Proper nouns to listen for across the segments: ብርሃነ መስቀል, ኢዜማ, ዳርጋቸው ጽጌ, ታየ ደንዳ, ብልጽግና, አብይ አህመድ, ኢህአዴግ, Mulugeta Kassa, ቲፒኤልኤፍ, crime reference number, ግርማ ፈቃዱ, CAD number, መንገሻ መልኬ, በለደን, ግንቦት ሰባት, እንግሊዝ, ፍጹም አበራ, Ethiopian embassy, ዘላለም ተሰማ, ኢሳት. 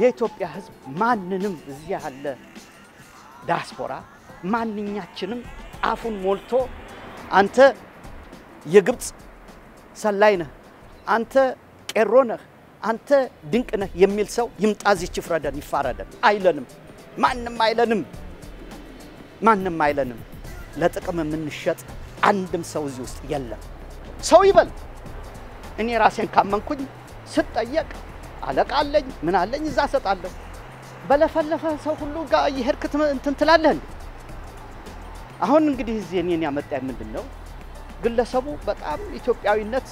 የኢትዮጵያ ህዝብ ማንንም እዚህ ያለ ዳስፖራ ማንኛችንም አፉን ሞልቶ አንተ የግብጽ ሰላይ ነህ አንተ ቀሮ ነህ አንተ ድንቅ ነህ የሚል ሰው ይምጣዝ ይፍረደን ይፋረደን አይለንም ማንንም አይለንም ማንንም አይለንም ለጥቅም ምንሸጥ አንድም ሰው እዚህ ውስጥ የለም ሰው ይበል እኔ ራሴን ካመንኩኝ ስጠየቅ አለቃለኝ ምን አለኝ እዛ ሰጣለሁ በለፈለፈ ሰው ሁሉ ጋር ይሄድክት እንትን ትላለህ አሁን እንግዲህ እዚህ እኔን ያመጣኝ ምንድነው ግለሰቡ በጣም ኢትዮጵያዊነት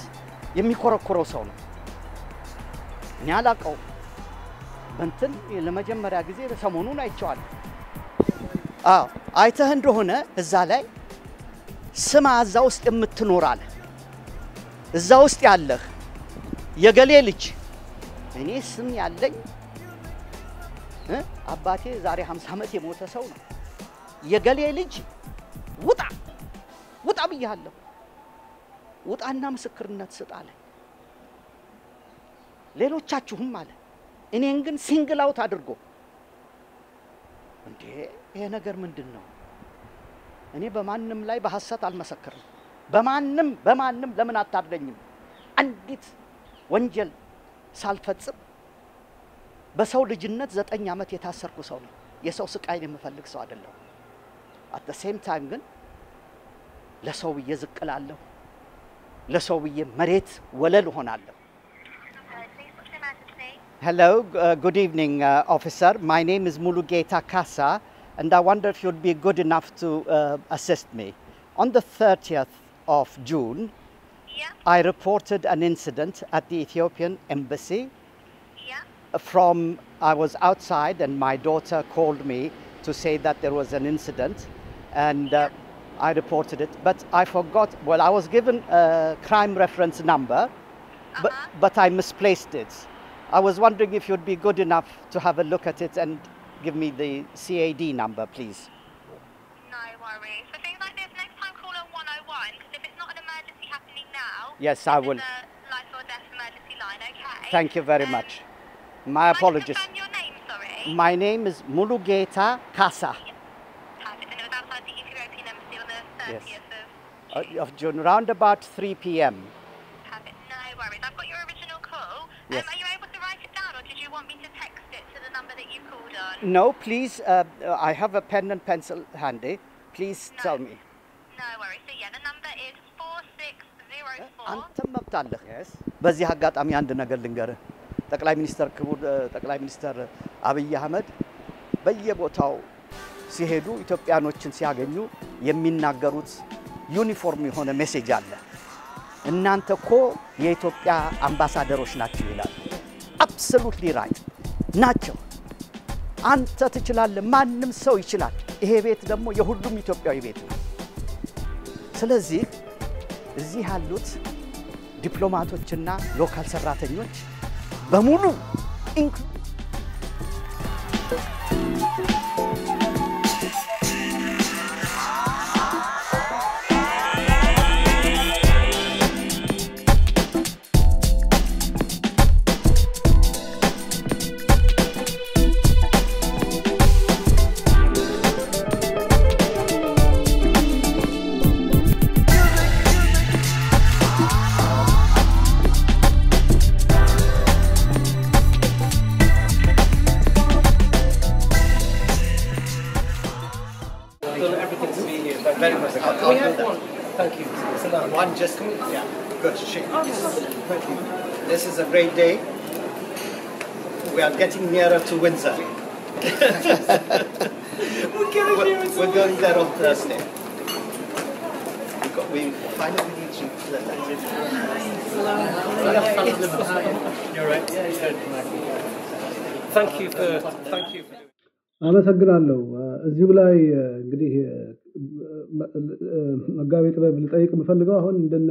የሚኮረኮረው ሰው ነው ኛላቀው እንትን ለመጀመሪያ ጊዜ በሰሞኑን አይቻዋል አዎ አይተህ እንደሆነ እዛ ላይ ስማ እዛ ውስጥ የምትኖራል እዛ ውስጥ ያለህ የገሌ ልጅ እኔ ስም ያለኝ አባቴ ዛሬ 50 ዓመት የሞተ ሰው ነው የገሌ ልጅ ውጣ ውጣ ብያለሁ ውጣና መስክርነት ሰጣለ ሌሎቻችሁም ማለት እኔን ግን ሲንግል አውት አድርጎ እንዴ ይሄ ነገር ምንድነው እኔ በማንም ላይ በሐሰት አልመሰከርም በማንም ለምን አታደርገኝም አንዲት ወንጀል ሳልፈጽም በሰው ልጅነት 9 ዓመት የታሰርኩ ሰው ነው የሰው ስቃይን የምፈልግ ሰው አይደለም at the same time ግን ለሰው ብዬ ዝቅላለሁ ለሰው ብዬ መሬት ወለል ሆናለሁ Hello, good evening, officer. My name is Mulugeta Kassa, and I wonder if you'd be good enough to assist me. On the 30th of June, yeah. I reported an incident at the Ethiopian embassy. Yeah. I was outside, and my daughter called me to say that there was an incident, and I reported it. But I forgot. Well, I was given a crime reference number, but I misplaced it. I was wondering if you'd be good enough to have a look at it and give me the CAD number, please. No worries. For things like this, next time call on 101, because if it's not an emergency happening now... Yes, I will. It's a life or death emergency line, okay? Thank you very much. My apologies. Can I confirm your name, sorry? My name is Mulugeta Kassa. Yes. Perfect. And it was outside the Ethiopian embassy on the 30th yes. of June. Of June, round about 3 p.m. Perfect. No worries. I've got your original call. Yes. Are you able to write it down or did you want me to text it to the number that you called on? No, please. I have a pen and pencil handy. Please tell me. No worries. So yeah, the number is 4604. አንተም መጣለህ? Yes. በዚህ አጋጣሚ አንድ ነገር ልንገርህ. ጠቅላይ ሚኒስትር አብይ አህመድ በየቦታው ሲሄዱ ኢትዮጵያኖችን ሲያገኙ የሚናገሩት ዩኒፎርም የሆነ ሜሴጅ አለ. እናንተ እኮ የኢትዮጵያ አምባሳደሮች ናችሁ ይላል አብሶሉትሊ ራይት ናቸው አንተ ትችላለህ ማንም ሰው ይችላል ይሄ ቤት ደግሞ የሁሉም ኢትዮጵያዊ ቤት ነው ስለዚህ እዚህ ያሉት ዲፕሎማቶችና ሎካል ሰራተኞች በሙሉ Very much. We have one. Thank you. One just yeah. Good. Shake. Thank you. This is a great day. We are getting nearer to Windsor. We're going there on Thursday. We finally reached London. You're right. Thank you for. Thank you. I'm መጋቤ ጥበብ ልጠይቅ ምፈልገው አሁን እንደነ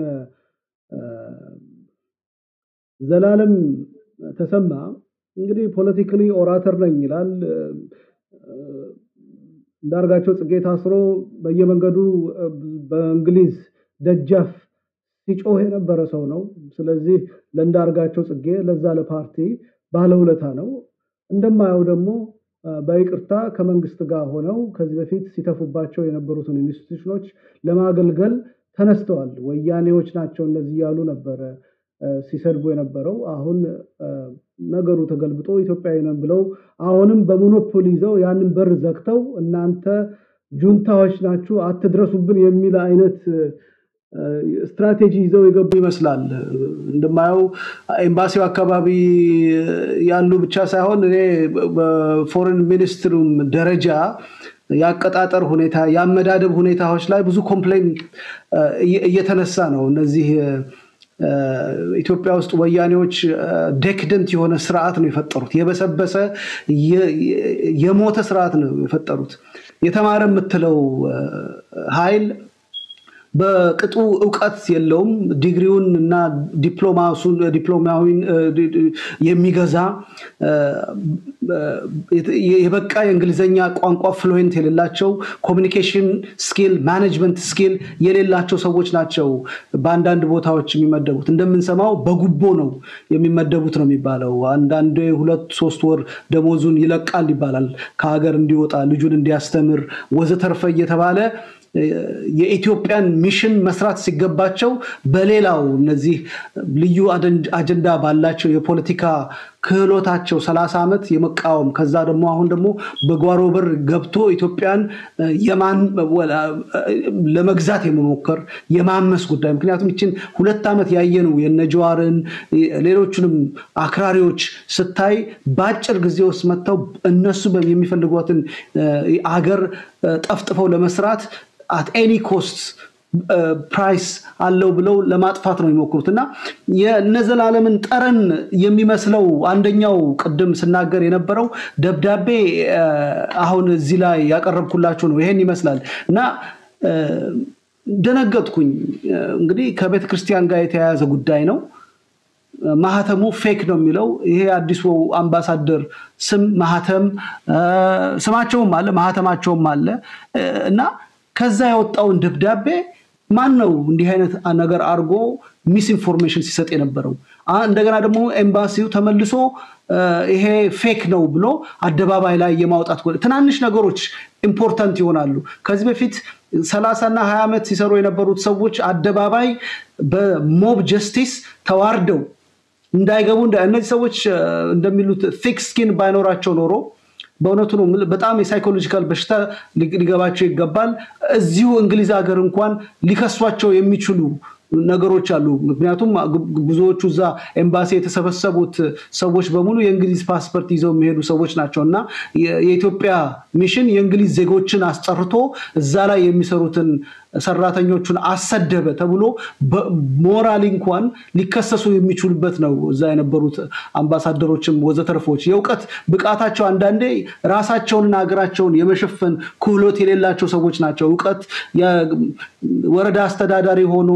ዘላለም ተሰማ እንግዲህ politically orator ነኝ ይላል ዳርጋቸው ጽጌ ታስሮ በየመንገዱ በእንግሊዝ ደጃፍ ሲጮህ የነበረ ሰው ነው ስለዚህ ለንዳርጋቸው ጽጌ ለዛ ለፓርቲ ባለውለታ ነው እንደማየው ደግሞ በይቅርታ ከመንግስት ጋር ሆነው ከዚህ በፊት ሲተፉባቸው የነበሩትን ኢንስቲትዩሽኖች ለማገልገል ተነስተዋል። ወያኔዎች ናቸው እንደዚህ ያሉ ነበር ሲሰርጉ የነበረው። አሁን ነገሩ ተገልብጦ ኢትዮጵያውያን ብለው አሁንም በሞኖፖሊ ይዘው ያንን በር ዘግተው እናንተ ጁንታዎች ናችሁ አትድረሱብን የሚል አይነት ስትራቴጂ ይዘው የገቡ ይመስላል። እንደማየው ኤምባሲው አካባቢ ያሉ ብቻ ሳይሆን በፎሬን ሚኒስትሩም ደረጃ ያቀጣጣር ሁኔታ ያመዳደብ ሁኔታዎች ላይ ብዙ ኮምፕሌን እየተነሳ ነው። እነዚህ ኢትዮጵያ ውስጥ ወያኔዎች ዴክደንት የሆነ ስርዓት ነው የፈጠሩት። የበሰበሰ የሞተ ስርዓት ነው የፈጠሩት። የተማረ ምትለው ኃይል በቅጡ ዕውቀት የለውም። ዲግሪውን እና ዲፕሎማውን የሚገዛ የበቃ የእንግሊዘኛ ቋንቋ ፍሉዌንት የሌላቸው ኮሙኒኬሽን ስኪል ማኔጅመንት ስኪል የሌላቸው ሰዎች ናቸው በአንድ አንድ ቦታዎች የሚመደቡት። እንደምንሰማው በጉቦ ነው የሚመደቡት ነው የሚባለው። አንድ አንድ 2-3 ወር ደሞዙን ይለቃል ይባላል ከሀገር እንዲወጣ ልጁን እንዲያስተምር ወዘተርፈ እየተባለ የኢትዮጵያን ሚሽን መስራት ሲገባቸው በሌላው እነዚህ ልዩ አጀንዳ ባላቸው የፖለቲካ ክህሎታቸው 30 አመት የመቃወም ከዛ ደግሞ አሁን ደግሞ በጓሮ በር ገብቶ ኢትዮጵያን የማን ለመግዛት የመሞከር የማመስ ጉዳይ። ምክንያቱም እቺን 2 አመት ያየነው የነጆዋርን ሌሎችንም አክራሪዎች ስታይ ባጭር ጊዜ ውስጥ መተው እነሱ በሚፈልጓትን አገር ጠፍጥፈው ለመስራት at any costs price አለው ብለው ለማጥፋት ነው የሚሞክሩትና የነዘላለምን ጠረን የሚመስለው አንደኛው ቀደም ስናገር የነበረው ደብዳቤ አሁን እዚህ ላይ ያቀርብኩላችሁ ነው ይሄን ይመስላልና ደነገጥኩኝ። እንግዲህ ከቤተ ክርስቲያን ጋር የተያያዘ ጉዳይ ነው። ማህተሙ ፌክ ነው የሚለው ይሄ አዲሱ አምባሳደር ስም ማህተም ስማቸውም አለ ማህተማቸውም አለ እና ከዛ ያወጣው ደብዳቤ ማን ነው እንዲህ አይነት ነገር አርጎ ሚስ ኢንፎርሜሽን ሲሰጥ የነበረው? እንደገና ደግሞ ኤምባሲው ተመልሶ ይሄ ፌክ ነው ብሎ አደባባይ ላይ የማውጣት ትናንሽ ነገሮች ኢምፖርታንት ይሆናሉ። ከዚህ በፊት 30 እና 20 አመት ሲሰሩ የነበሩት ሰዎች አደባባይ በሞብ ጀስቲስ ተዋርደው እንዳይገቡ እንደነዚህ ሰዎች እንደሚሉት ቲክ ስኪን ባይኖራቸው ኖሮ በእውነቱ ነው በጣም የሳይኮሎጂካል በሽታ ሊገባቸው ይገባል። እዚሁ እንግሊዝ ሀገር እንኳን ሊከሷቸው የሚችሉ ነገሮች አሉ። ምክንያቱም ብዙዎቹ ዛ ኤምባሲ የተሰበሰቡት ሰዎች በሙሉ የእንግሊዝ ፓስፖርት ይዘው የሚሄዱ ሰዎች ናቸውና የኢትዮጵያ ሚሽን የእንግሊዝ ዜጎችን አስጠርቶ እዛ ላይ የሚሰሩትን ሰራተኞቹን አሰደበ ተብሎ ሞራል እንኳን ሊከሰሱ የሚችሉበት ነው እዛ የነበሩት አምባሳደሮችም ወዘተርፎች። የውቀት ብቃታቸው አንዳንዴ ራሳቸውንና አገራቸውን የመሸፈን ክህሎት የሌላቸው ሰዎች ናቸው። ውቀት የወረዳ አስተዳዳሪ ሆኖ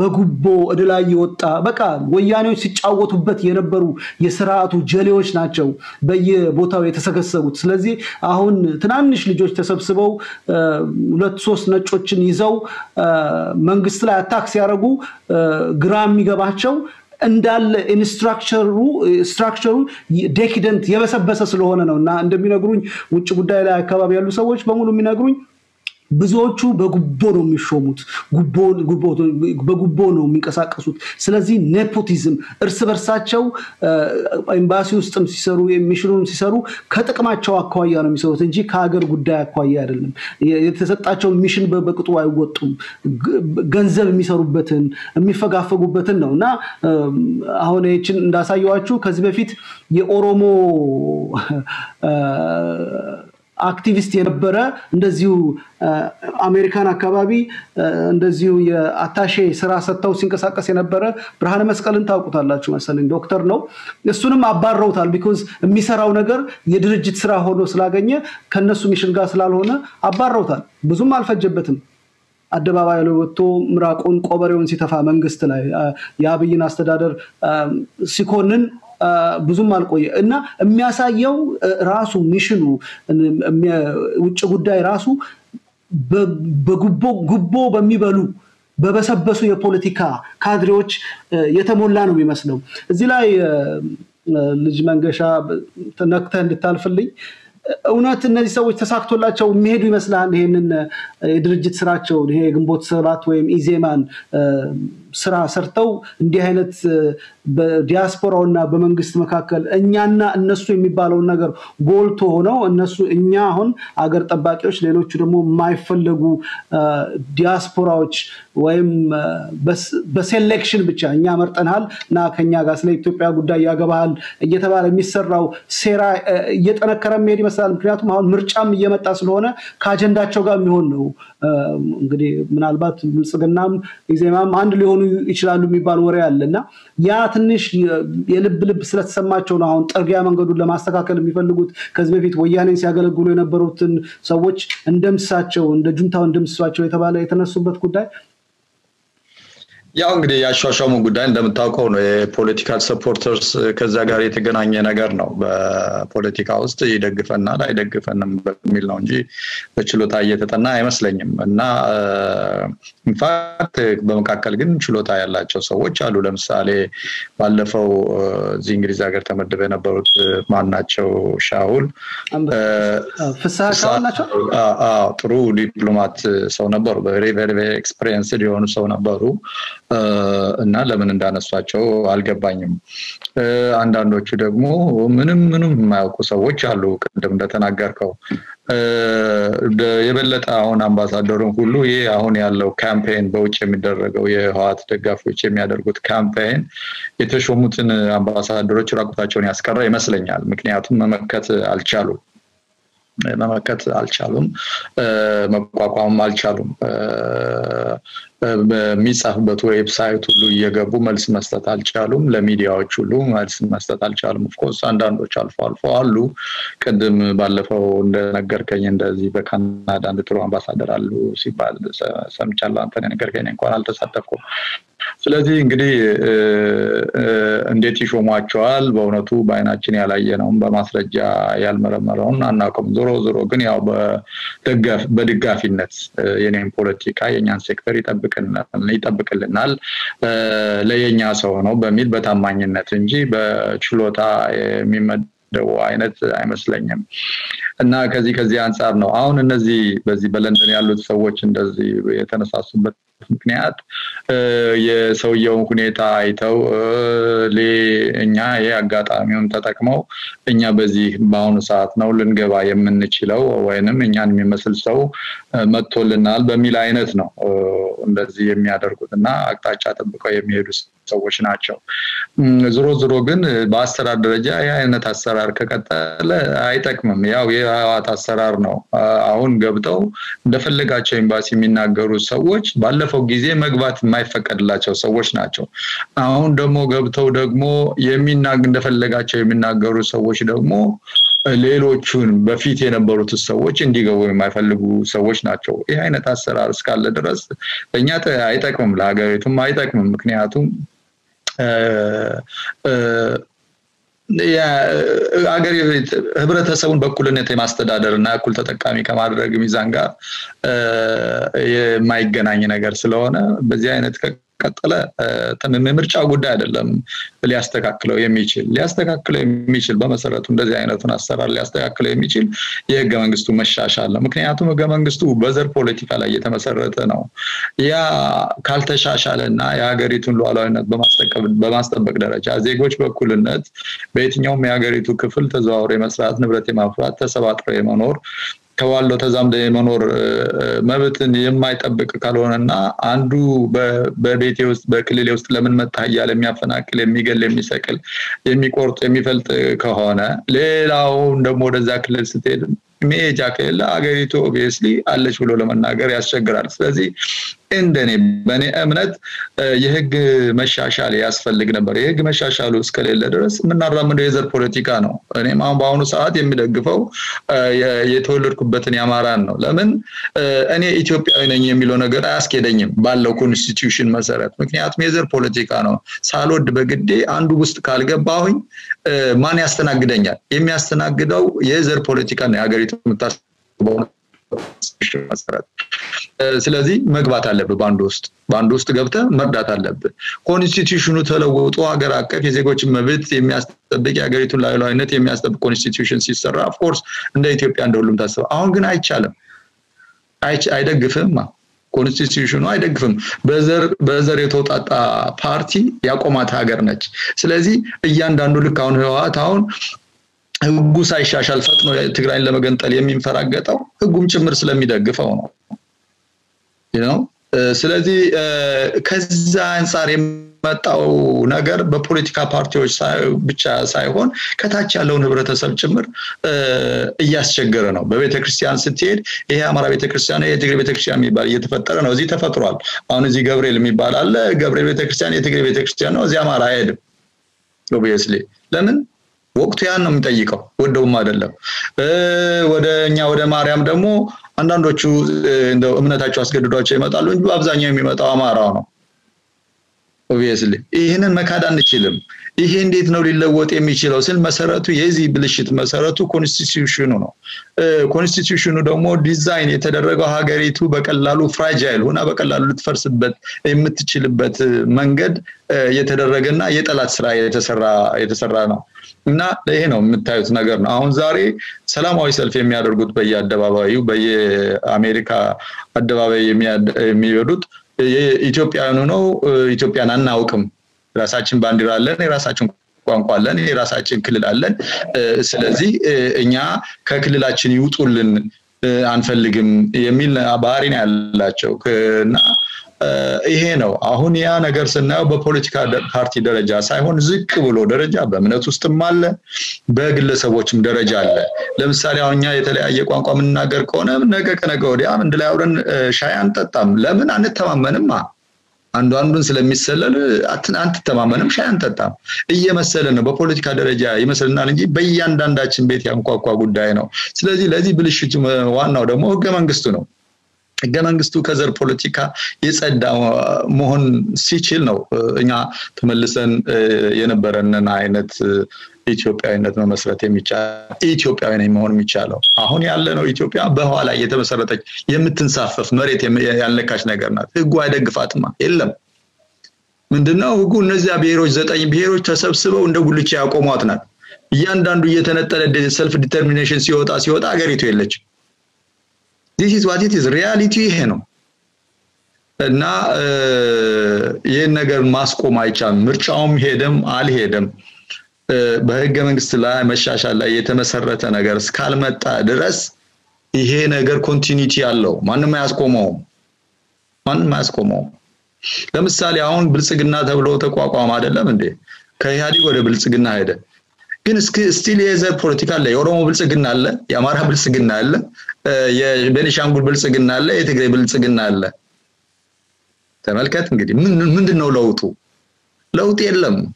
በጉቦ እድላይ ይወጣ በቃ ወያኔዎች ሲጫወቱበት የነበሩ የሥራቱ ጀሌዎች ናቸው በየቦታው የተሰከሰቡት። ስለዚህ አሁን ትናንሽ ልጆች ተሰብስበው 2-3 ነጮችን ይዘው መንግስት ላይ አታክ ሲያደርጉ ግራም ይገባቸው እንዳለ ኢንስትራክቸሩ ዴክደንት የበሰበሰ ስለሆነ ነውና እንደሚነግሩኝ ውጭ ጉዳይ ላይ አካባቢ ያሉ ሰዎች በሙሉ የሚነግሩኝ ብዙዎቹ በጉቦ ነው የሚሾሙት በጉቦ ነው የሚንቀሳቀሱት። ስለዚህ ኔፖቲዝም እርስ በርሳቸው ኤምባሲ ውስጥም ሲሰሩ የሚሽኑም ሲሰሩ ከጥቅማቸው አኳያ ነው የሚሰሩት እንጂ ከሀገር ጉዳይ አኳያ አይደለም። የተሰጣቸው ሚሽን በቅጡ አይወጡም። ገንዘብ የሚሰሩበትን የሚፈጋፈጉበትን ነውና አሁን እቺን እንዳሳየዋችሁ ከዚህ በፊት የኦሮሞ አክቲቪስት የነበረ እንደዚሁ አሜሪካን አካባቢ እንደዚሁ የአታሼ ስራ ሰጣው ሲንቀሳቀስ የነበረ ብርሃነ መስቀልን ታውቁታላችሁ መሰለኝ ዶክተር ነው። እሱንም አባረውታል because የሚሰራው ነገር የድርጅት ስራ ሆኖ ስላገኘ ከነሱ ሚሽን ጋር ስላልሆነ አባረውታል። ብዙም አልፈጀበትም። አደባባይ ለወጥቶ ምራቆን ቆበሬውን ሲተፋ መንግስት ላይ ያብይን አስተዳደር ሲኮንን ብዙም አልቆየ እና የሚያሳየው ራሱ ሚሽኑ ውጭ ጉዳይ ራሱ በጉቦ በሚበሉ በበሰበሱ የፖለቲካ ካድሬዎች የተሞላ ነው የሚመስለው። እዚህ ላይ ልጅ መንገሻ ተነክተህ እንድታልፍልኝ እውነት እነዚህ ሰዎች ተሳክቶላቸው የሚሄዱ ይመስላል ይሄንን የድርጅት ስራቸው ይሄ ግንቦት ሰባት ወይም ኢዜማን ስራ ሰርተው እንዲህ አይነት በዲያስፖራውና በመንግስት መካከል እኛና እነሱ የሚባለው ነገር ጎልቶ ሆነው እነሱ እኛ አሁን አገር ተባቂዎች ሌሎቹ ደግሞ ማይፈልጉ ዲያስፖራዎች ወይም በሴሌክሽን ብቻ እኛ መርጠናል እና ከኛ ጋር ስለ ኢትዮጵያ ጉዳይ ያገባል እየተባለ የሚሰራው ሴራ እየጠነከረም ይሄድ ይመስላል ምክንያቱም አሁን ምርጫም እየመጣ ስለሆነ ካጀንዳቸው ጋር የሚሆን ነው እንግዲህ ምናልባት ብልጽግናም ኢዜማም አንድ ሊሆኑ ይችላሉ የሚባል ወሬ አለና ያ ትንሽ የልብ ልብ ስለተሰማቸው ነው አሁን ጥርጊያ መንገዱን ለማስተካከል የሚፈልጉት ከዚህ በፊት ወያኔን ሲያገለግሉ የነበሩትን ሰዎች እንደምሳቸው እንደ ጁንታው እንደምሳቸው የተባለ የተነሱበት ጉዳይ ያው እንግዲህ ያሻሻሙ ጉዳይ እንደምታውቀው ነው የፖለቲካል ሰፖርተርስ ከዛ ጋር የተገናኘ ነገር ነው በፖለቲካ ውስጥ ይደግፈና አይደግፈንም በሚል ነው እንጂ በችሎታ እየተጠና አይመስለኝም እና ኢንፋክት በመካከል ግን ችሎታ ያላቸው ሰዎች አሉ ለምሳሌ ባለፈው ዚንግሪዝ ሀገር ተመደበ የነበሩት ማናቸው ሻውል ፍሳሐ ካላቸው ጥሩ ዲፕሎማት ሰው ነበሩ very experienced የሆኑ ሰው ነበሩ እና ለምን እንዳነሳቸው አልገባኝም አንዳንዶቹ ደግሞ ምንም የማያውቁ ሰዎች አሉ ቀደም እንደተናገርከው የበለጠ አሁን አምባሳደሩን ሁሉ ይሄ አሁን ያለው ካምፔን በውጭ የሚደረገው የህዋት ደጋፊዎች የሚያደርጉት ካምፔን የተሾሙትን አምባሳደሮች ራቁታቸውን ያስቀራ ይመስለኛል ምክንያቱም መመከት አልቻሉም መቋቋም አልቻሉም በሚጻፍበት ዌብሳይት ሁሉ እየገቡ መልስ መስጠት አልቻሉም ለሚዲያዎች ሁሉ መልስ መስጠት አልቻሉም of course አንዳንዶች አልፎ አሉ ቀደም ባለፈው እንደነገርከኝ እንደዚህ በካናዳ አንድ ጥሩ አምባሳደር አሉ ሲባል ሰምቻለሁ አንተን ነገርከኝ እንኳን አልተሳተፍኩም ስለዚህ እንግዲህ እንዴት ይሾማቸዋል በእውነቱ ባይናችን ያላየነው በማስረጃ ያልመረመረውን አናቆም ዞሮ ግን ያው በድጋፊነት የኔን ፖለቲካ የኛን ሴክተር ይጠብቅልናል ለየኛ ሰው ነው በሚል በታማኝነት እንጂ በችሎታ የሚመደው አይነት አይመስለኝም እና ከዚህ አንፃር ነው አሁን እነዚህ በዚህ በለንደን ያሉት ሰዎች እንደዚህ የተነሳሱበት ምክንያት የሰውየው ሁኔታ አይተው ለኛ ያጋጣሚውን ተጠቅመው እኛ በዚህ ባሁን ሰዓት ነው ልንገባ የምንችለው ወይንም እኛን የሚመስል ሰው መጥቶልናል በሚል አይነት ነው እንደዚህ የሚያደርጉትና አቅጣጫ ተጠብቀው የሚሄዱ ሰዎች ናቸው ዞሮ ግን በአስተዳደር ደረጃ ያ አይነት አሰራር ከቀጠለ አይጠቅምም ያው የህዋት አሰራር ነው አሁን ገብተው እንደፈለጋቸው ኤምባሲ የሚናገሩ ሰዎች ባለፈው ጊዜ መግባት የማይፈቀድላቸው ሰዎች ናቸው አሁን ደግሞ ገብተው ደግሞ እንደፈለጋቸው የሚናገሩ ሰዎች ደግሞ ሌሎቹን በፊት የነበሩት ሰዎች እንዲገቡ የማይፈልጉ ሰዎች ናቸው ይሄ አይነት አሰራር እስካለ ድረስ ለኛ አይጠቅምም ለሀገሪቱም አይጠቅምም ምክንያቱም ያ አገሪቱ ህብረተሰቡን በእኩልነት የማስተዳደርና እኩል ተጠቃሚ ከማድረግ ሚዛን ጋር የማይገናኝ ነገር ስለሆነ በዚህ አይነት ቀጠለ ምርጫው ጉዳይ አይደለም ሊያስተካክለው የሚችል በመሰረቱ እንደዚህ አይነቱን አሰራር ሊያስተካክለው የሚችል የህገ መንግስቱ መሻሻል ነው ምክንያቱም ህገ መንግስቱ በዘር ፖለቲካ ላይ የተመሰረተ ነው ያ ካልተሻሻለና የሀገሪቱን ሉዓላዊነት በማስጠበቅ ደረጃ ዜጎች በእኩልነት በየትኛውም የሀገሪቱ ክፍል ተዘዋውረው የመስራት ንብረት የማፍራት ተሰባጥረው የመኖር ተዋሎ ተዛምደ የመኖር መብትን የማይጠብቅ ካልሆነና አንዱ በቤቴ ውስጥ በክልሌ ውስጥ ለምን መታያል የሚያፈናቅል የሚገል የሚሰቅል የሚቆርጥ የሚፈልጥ ከሆነ ሌላው ደግሞ ወደዛ ክልል ስትሄድ ሜጃ ከላ አገሪቱ obviously አለች ብሎ ለመናገር ያስቸግራል ስለዚህ በኔ እምነት የህግ መሻሻል ያስፈልግ ነበር የህግ መሻሻሉ እስከሌለ ድረስ ምናራመደው የዘር ፖለቲካ ነው እኔም አሁን ባሁን ሰዓት የሚደግፈው የተወለድኩበትን ያማራን ነው ለምን እኔ ኢትዮጵያዊ ነኝ የሚለው ነገር አያስከደኝም ባለው ኮንስቲቲዩሽን መሰረት ምክንያቱም የዘር ፖለቲካ ነው ሳልወድ በግዴ አንዱ ውስጥ ካልገባሁኝ ማን ያስተናግደኛል የሚያስተናግደው የዘር ፖለቲካ ነው ያገሪቱ ምታስ Selezi magbat alab bandust gabta magdat alab. Constitutionu thala wo to agar akka kise koch mabit yemias tabi ki agari tu lai lainet yemias tab constitution sisara of course nde Ethiopian dolum tasa. Aongun ay chalam ay da gifem ma constitutionu ay da gifem. Bazar ythot at party yakomat agar nech. Selezi yan dandul kaun hoa taun. Who say Shashal Fatno Tigrain Lamagantalim in Faragata, Gumchimmer Slamida Gifano. You know, Selezi Kazan Sarimatao Nagar, the political party which I won, Katacha alone over at a subchimmer, Yaschegarano, Bavita Christian City, Eamaravita Christian, Etigravita Christiani, Bariet Paterno, Zita Fatral, Anzi Gabriel Mibaral, Gabriel Christian, Etigravita Christiano, Zamaraed, obviously. Lemon? Walk to Anum Tayiko, would do Madala. Whether Nyauda Mariam Damo, and Dando choose in the Umnata Chasket Doche Matalun, Babzanyami Matamarano. Obviously, Ihin and Makadan Chilum. Ihin did not really what Emichilos and Masara to Yezi Bilishit Masara to Constitutional. Constitutional Domo design it at a Rego Hagari to Bacalalu fragile, when Abacalalu first bet a Mitichil bet Mangad, yet at a Regana, yet a Latsra, yet a Sarano. Not the Heno Mitas Nagar Naunzari, Salamo is Alfemia or good by Yadava, you by America at Dava Miodut, Ethiopia no, Ethiopian and Naukum, Rasachin Bandira Lenny, Rasachin Quanqua Lenny, Rasachin Kilalen, Selezi, Enya, Kakilachin Utulin, Anfeligim, Emil Abarin Alachok, Eheno, Ahunia Nagarsen now, but political party Derejas. I want Zikulo Dereja, Benatustamale, Bergless of watching Derejale. Lemsaria Yaquan Nagar Conam, Nagakanagoria, and Lauren Shyantatam, Lemon and Tamamanema. And one Misel at Antamamanum Shantatam. Emasel and a political Dereja, Emasel Nanji, Bayan Dandachin Betiam Quaqua would dino. Slezi Lazy Billishitum one or more Gamangastuno. Ganangistu Kazar Politica is at Mohon Sichilno, Inga, Tomelisan, Yenabaran, and I net Ethiopia and Namasrate Micha, Ethiopia and Mohon Michalo. Ahonia Leno, Ethiopia, Bahala, Yetamasarate, Yemitin Saf of Meritim and Lekash Nagarna, Guadeg Fatma, Illam. When the no good Nazabiro that I am here to subsidize under Gulicha Comatna. Yandan do yet another self determination, Siotas, Yotagari to elect. This is what it is. Reality heno. Na ye nagar masko maichan mirchaum hedem al hedem. Bahegam stila mashashalla yetemasarata nagar skalmata dres ye nagar continuity allo. Man maskomo. Lemsali aun bilsigna thablo teqwaqwam adelem inde. Kayhadi wode bilsigna hede. Gin still is a political lay oromo bilsigna alle, yamara bilsigna alle. Yeah, Benishangul Bilsaginale, Tigrebil Saginale. Tamal Katangit, Mundino Lotu. Lotielum.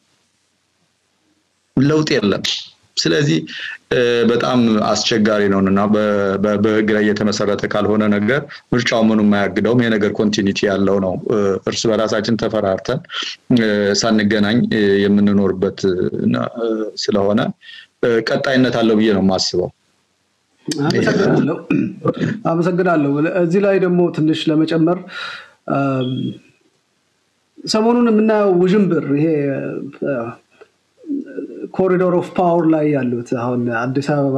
Silezi, but I'm Aschagar on another Greatamasarata Calhona Nagar, Murchamun Magdominagar continuity alone, Ursula Satin Tafarata, San Ganang, Yemenor, but Silahona, Kataina Talovino Massimo. አመሰግናለሁ እዚህ ላይ ደግሞ ትንሽ ለመጨመር ሰሞኑን የምናየው ውዥንብር ይሄ ኮሪዶር ኦፍ ፓወር ላይ ያለው አሁን አዲስ አበባ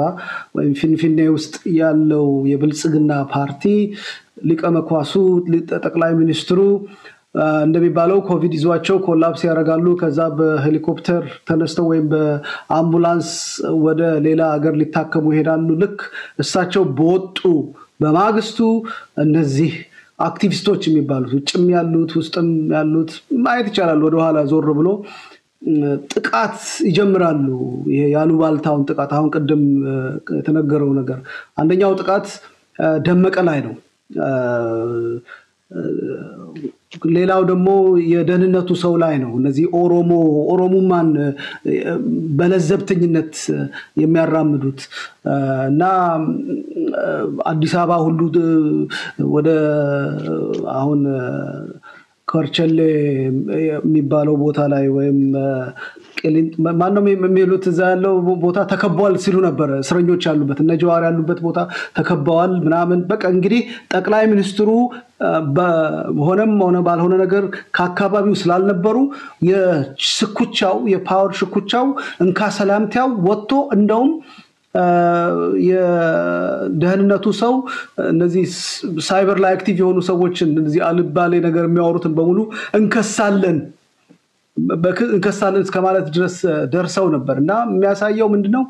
ወይም ፊንፊኔ ውስጥ ያለው የብልጽግና ፓርቲ ሊቀመኳሱ ጠቅላይ ሚኒስትሩ እንደሚባለው ኮቪድ ይዟቸው ኮላፕስ ያረጋሉ ከዛ በሄሊኮፕተር ተነስተው ወይ በአምቡላንስ ወደ ሌላ ሀገር ሊታከሙ ሄዳሉ ልክ እሳቸው በወጡ በማግስቱ እነዚህ አክቲቪስቶች የሚባሉት ጭም ያሉት ውስጥም ያሉት ማየት ይችላል ወደ ኋላ ዞር ብሎ ጥቃት ይጀምራሉ ይሄ ያሉባልታውን ጥቃት አሁን ቀደም ተነገረው ነገር አንደኛው ጥቃት ደመቀ ላይ ነው ሌላው ደግሞ የደህንነቱ ሰው ላይ ነው እነዚህ ኦሮሞማን በለዘብተኝነት የሚያራምዱት እና አዲስ አበባ ሁሉ ወደ አሁን ኮርቸሌ የሚባለው ቦታ ላይ ወይም ማንም የሚሉት ዛለው ቦታ ተከባዋል ሲሉ ነበር ስረኞች ያሉበት እና ጆዋር ያሉበት ቦታ ተከባዋል ምናምን በቃ እንግዲህ ጠቅላይ ሚኒስትሩ በሆነም ሆነ ባልሆነ ነገር ካካባቢው ስላልነበሩ የስኩቻው የፓወር ስኩቻው እንካ ሰላምታው ወጥቶ እንደው የደህንነቱ ሰው እነዚህ ሳይበር ላይ አክቲቭ የሆኑ ሰዎችን እዚህ አልባሌ ነገር የሚያወሩትን በሙሉ እንከሳለን በከሳለን እስከማለት ድረስ ደርሰው ነበርና የሚያሳየው ምንድነው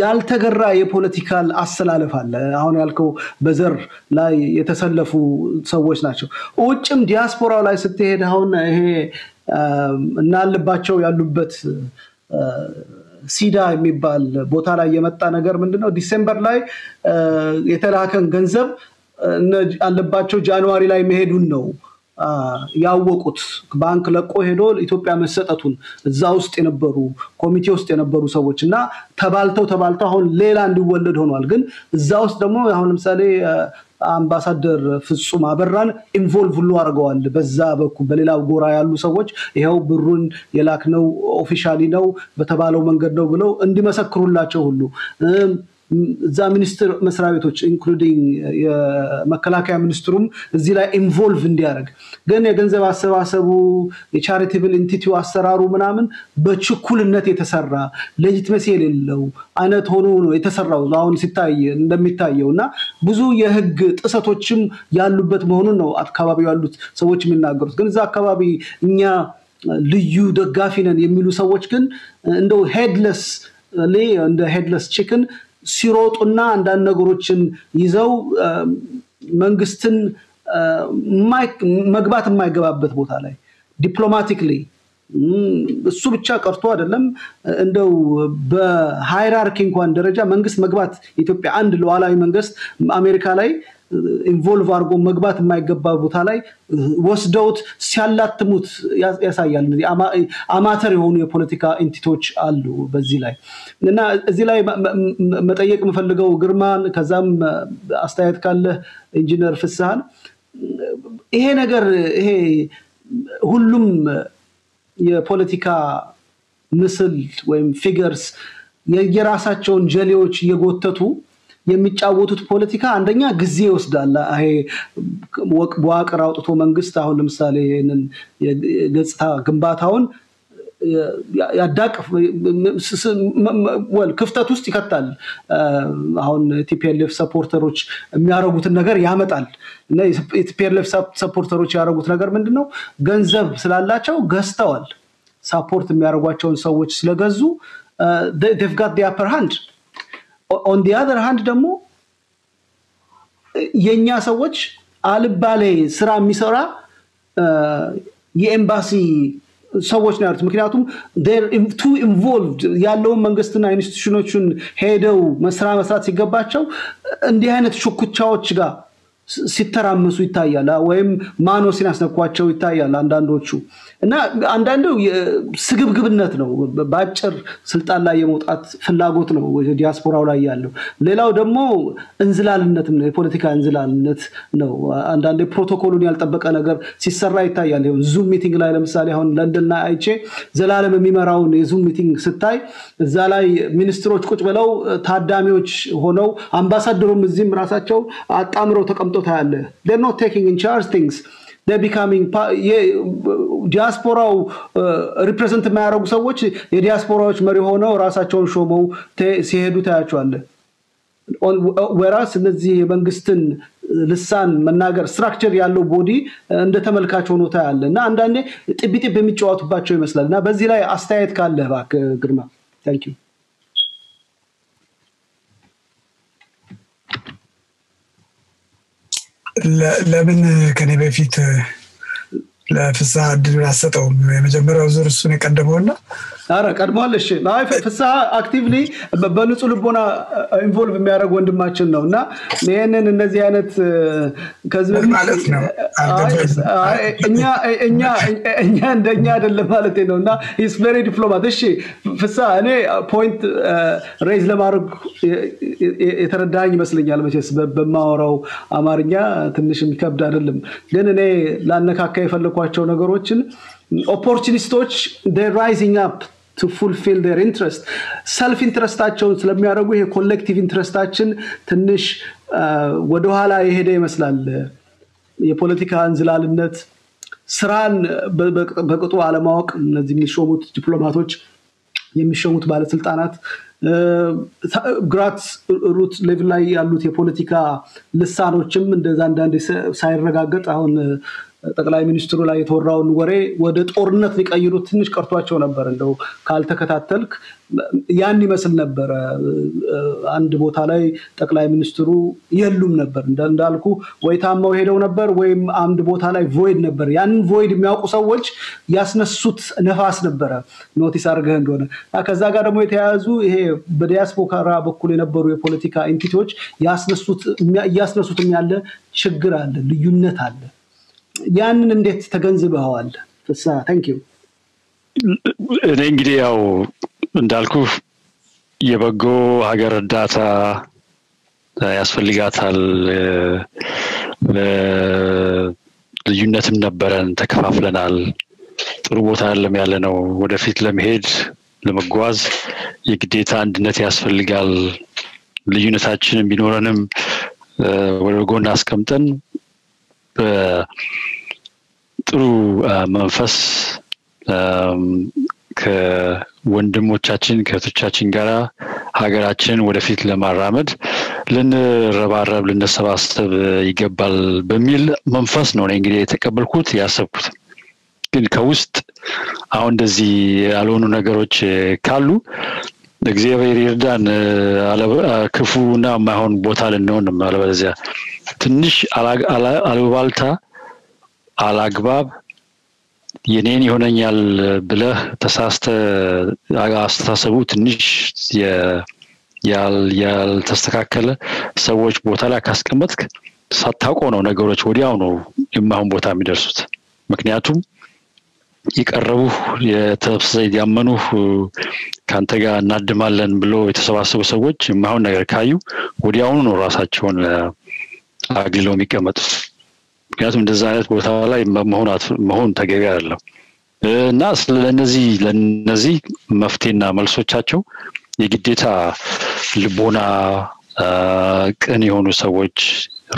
ያልተገራ የፖለቲካል አሰላለፍ አለ አሁን ያልከው በዘር ላይ የተሰለፉ ሰዎች ናቸው ወጭም ዲያስፖራው ላይ ስትሄድ አሁን ይሄ እና አልባቸው ያሉበት ሲዳ የሚባል ቦታ ላይ የመጣ ነገር ምንድነው ዲሴምበር ላይ የተላከን ገንዘብ አለባቸው ጃንዋሪ ላይ መሄዱን ነው ያወቁት ባንክ ለቆ ሄዶ ኢትዮጵያ መሰጠቱን እዛው ውስጥ የነበሩ ኮሚቴ ውስጥ የነበሩ ሰዎችና ተባልተው አሁን ሌላ እንዲወለድ ሆኗል ግን እዛው ውስጥ ደግሞ አሁን ለምሳሌ አምባሳደር ፍጹም አበራን ኢንቮልቭ ሁሉ አርገዋል በዛ በኩል በሌላው ጎራ ያሉ ሰዎች ይሄው ብሩን የላክነው ኦፊሻሊ ነው በተባለው መንገድ ነው ብለው እንዲመሰክሩላቸው ሁሉ ዛ ሚኒስትር መስሪያ ቤቶች ኢንክሉዲንግ የመከላከያ ሚኒስትሩም እዚህ ላይ ኢንቮልቭ እንዲያደርግ ግን የገንዘብ አሰባሰቡ የቻሪቲብል ኢንቲቲው አሰራሩ ምናምን በችኩልነት የተሰራ ለጂትመሲ የሌለው አነት ሆኖ ነው የተሰራው አሁን ሲታይ እንደሚታየውና ብዙ የህግ ጥሰቶችም ያሉበት መሆኑን ነው አካባቢው ያሉት ሰዎች የሚናገሩት ግን ዛ አካባቢ እኛ ልዩ ደጋፊነን የሚሉ ሰዎች ግን እንደው ሄድለስ እንደ ሄድለስ ቺክን ሲሮጡና አንዳንድ ነገሮችን ይዘው መንግስትን መግባት የማይገባበት ቦታ ላይ ዲፕሎማቲክሊ እሱ ብቻ ቀርቶ አይደለም እንደው በሃይራርኪ እንኳን ደረጃ መንግስት መግባት ኢትዮጵያ አንድ ሉዓላዊ መንግስት አሜሪካ ላይ ኢንቮልቭ አርጎ መግባት የማይገባ ቦታ ላይ ወስደውት ሲያላትሙት ያሳያል አማተር የሆኑ የፖለቲካ ኢንቲቲዎች አሉ በዚህ ላይ እና እዚህ ላይ መጠየቅ መፈልገው ግርማን ከዛም አስተያየት ካለ ኢንጂነር ፍስሃን ይሄ ነገር ይሄ ሁሉም የፖለቲካ ምስል ወይም ፊገርስ የየራሳቸውን ጀሌዎች የጎተቱ የሚጫወቱት ፖለቲካ አንደኛ ግዜ ይወስዳል አይ ወቅቧቅር አውጥቶ መንግስት አሁን ለምሳሌ እነን የገጽታ ግንባታውን ያዳቅፍ ወል ክፍተት ውስጥ ይከታል አሁን ቲፒኤልኤፍ ሰፖርተሮች የሚያረጉትን ነገር ያመጣል እና ቲፒኤልኤፍ ሰፖርተሮች ያረጉት ነገር ምንድነው ገንዘብ ስላላቸው ገዝተዋል ሰፖርት የሚያረጓቸውን ሰዎች ስለገዙ they've got the upper hand on the other hand ደግሞ የኛ ሰዎች አልባሌ ስራ የሚሰራ የኤምባሲ ሰዎች ናቸው ምክንያቱም they're too involved ያለው መንግስትና ኢንስቲትዩሽኖችን ሄደው መስራት ሲገባቸው እንዲህ አይነት ሹክቻዎች ጋር ሲተራመሱ ይታያል ወይም ማኖስን ያስነኳቸው ይታያል አንዳንዶቹ እና አንዳንዱ ስግብግብነት ነው ባጭር ስልጣን ላይ የመውጣት ፍላጎት ነው ዲያስፖራው ላይ ያለው ሌላው ደግሞ እንዝላልነት ነው የፖለቲካ እንዝላልነት ነው አንዳንዴ ፕሮቶኮሉን ያልጠበቀ ነገር ሲሰራ ይታያል ዙም ሚቲንግ ላይ ለምሳሌ አሁን ለንደንና አይቼ ዘላለም የሚመራው የዙም ሚቲንግ ስታይ እዛ ላይ ሚኒስትሮች ቁጭ ብለው ታዳሚዎች ሆነው አምባሳደሩም እዚህም ራሳቸው አጣምረው ተቀምጠው They're not taking in charge things. They're becoming diaspora represent mayarogu sawoch diaspora och mari hono rasachon shomo sihedu tayachualle whereas nezi mangistin lisan menager structure yallo body inde temelkach hono tayallena andane tibitib bemichawatubacho yemeslalna bezi lay astayet kalle bak girma thank you لابن كان بيفيت لا في الساعه دراسته مجمره زرسون يقدمونا ኧረ ቀድሞልሽ ላይ ፍሳ አክቲቭሊ በንጹህ ልቦና ኢንቮልቭ የሚያደርግ ወንድማችን ነውና ይሄንን እንደዚህ አይነት ከዚህ ማለት ነው እኛ እንደኛ አይደለም ማለት ነውና ኢስ very diplomatic እሺ ፍሳ እኔ ፖይንት ሬዝ ለማድረግ የተረዳኝ ይመስልኛል መቼስ በማወራው አማርኛ ትንሽም ከብድ አይደለም ግን እኔ ላነካካይ ፈልኳቸው ነገሮችን ኦፖርቹኒስቶች they rising up to fulfill their interest self interestaቸውን ስለሚያደርጉ ይሄ ኮሌክቲቭ ኢንትረስታችን ትንሽ ወደ ኋላ ይሄደ ይመስላል የፖለቲካ አንዝላልነት ስራን በቅጡ አለማወቅ እነዚህ የሚሾሙት ዲፕሎማቶች የሚሾሙት ባለስልጣናት ግራት ሩት ሌቭል ላይ ያሉት የፖለቲካ ልሳኖችም እንደዛ አንድ ሳይረጋገጥ አሁን ጠቅላይ ሚኒስትሩ ላይ ተወራውን ወሬ ወደ ጦርነት ሊቀይሩት ትንሽ ቀርቷቸው ነበር እንደው ካልተከታተልክ ያን ይመስል ነበር አንድ ቦታ ላይ ጠቅላይ ሚኒስትሩ የሉም ነበር እንዳልኩ ወይ ታመው ሄደው ነበር ወይም አንድ ቦታ ላይ void ነበር ያን void የሚያውቁ ሰዎች ያስነሱት ነፋስ ነበር ኖቲስ አድርገህ እንደሆነ ከዛ ጋር ደግሞ የተያዙ ይሄ በዲያስፖራ በኩል የነበሩ የፖለቲካ ኢንቲቲዎች ያስነሱትም ያለ ችግር አለ ልዩነት አለ ያንን እንዴት ተገንዝበዋል ፍሳ thank you እኔ እንግዲህ ያው እንዳልኩ የበጎ ሀገር ዳታ ያስፈልጋታል ለዩነትም ነበረን ተከፋፍለናል ጥሩ ቦታ አለም ያለ ነው ወደፊት ለመሄድ ለመጓዝ የግዴታ አንድነት ያስፈልጋል ለዩነታችን ቢኖርንም ወደጎና አስቀምጠን ጥሩ መንፈስ ከወንድሞቻችን ከእህቶቻችን ጋራ ሀገራችንን ወደፊት ለማራመድ ለነረባረብ ለነሰባሰብ ይገባል በሚል መንፈስ ነው እንግዲህ ተቀበልኩት ያሰብኩት ግን ከውስጥ አሁን እንደዚህ ያልሆኑ ነገሮች ካሉ እግዚአብሔር ይርዳን አለክፉና ማይሆን ቦታ ለነውን ማለበለዚያ ትንሽ አልባልታ አላግባብ የኔን ይሆነኛል ብለ ተሳስተ አስተሳሰቡ ትንሽ ያል ተስተካከለ ሰዎች ቦታ ላይ ካስቀመጥክ ሳታቆ ነው ነገሮች ወዲያው ነው የማይሆን ቦታ የሚደርሱት ምክንያቱም ይቀርቡ የተፈሰይ ያመኑ ካንተ ጋር እናድማለን ብሎ የተሰባሰቡ ሰዎች የማይሆን ነገር ካዩ ወዲያው ነው ራሳቸውን አግልለው የሚቀመጡ ምክንያቱም እንደዛ አይነት ቦታ ላይ መሆን ተገቢ አይደለም እና ስለነዚህ መፍቴና መልሶቻቸው የግዴታ ልቦና ቀን የሆኑ ሰዎች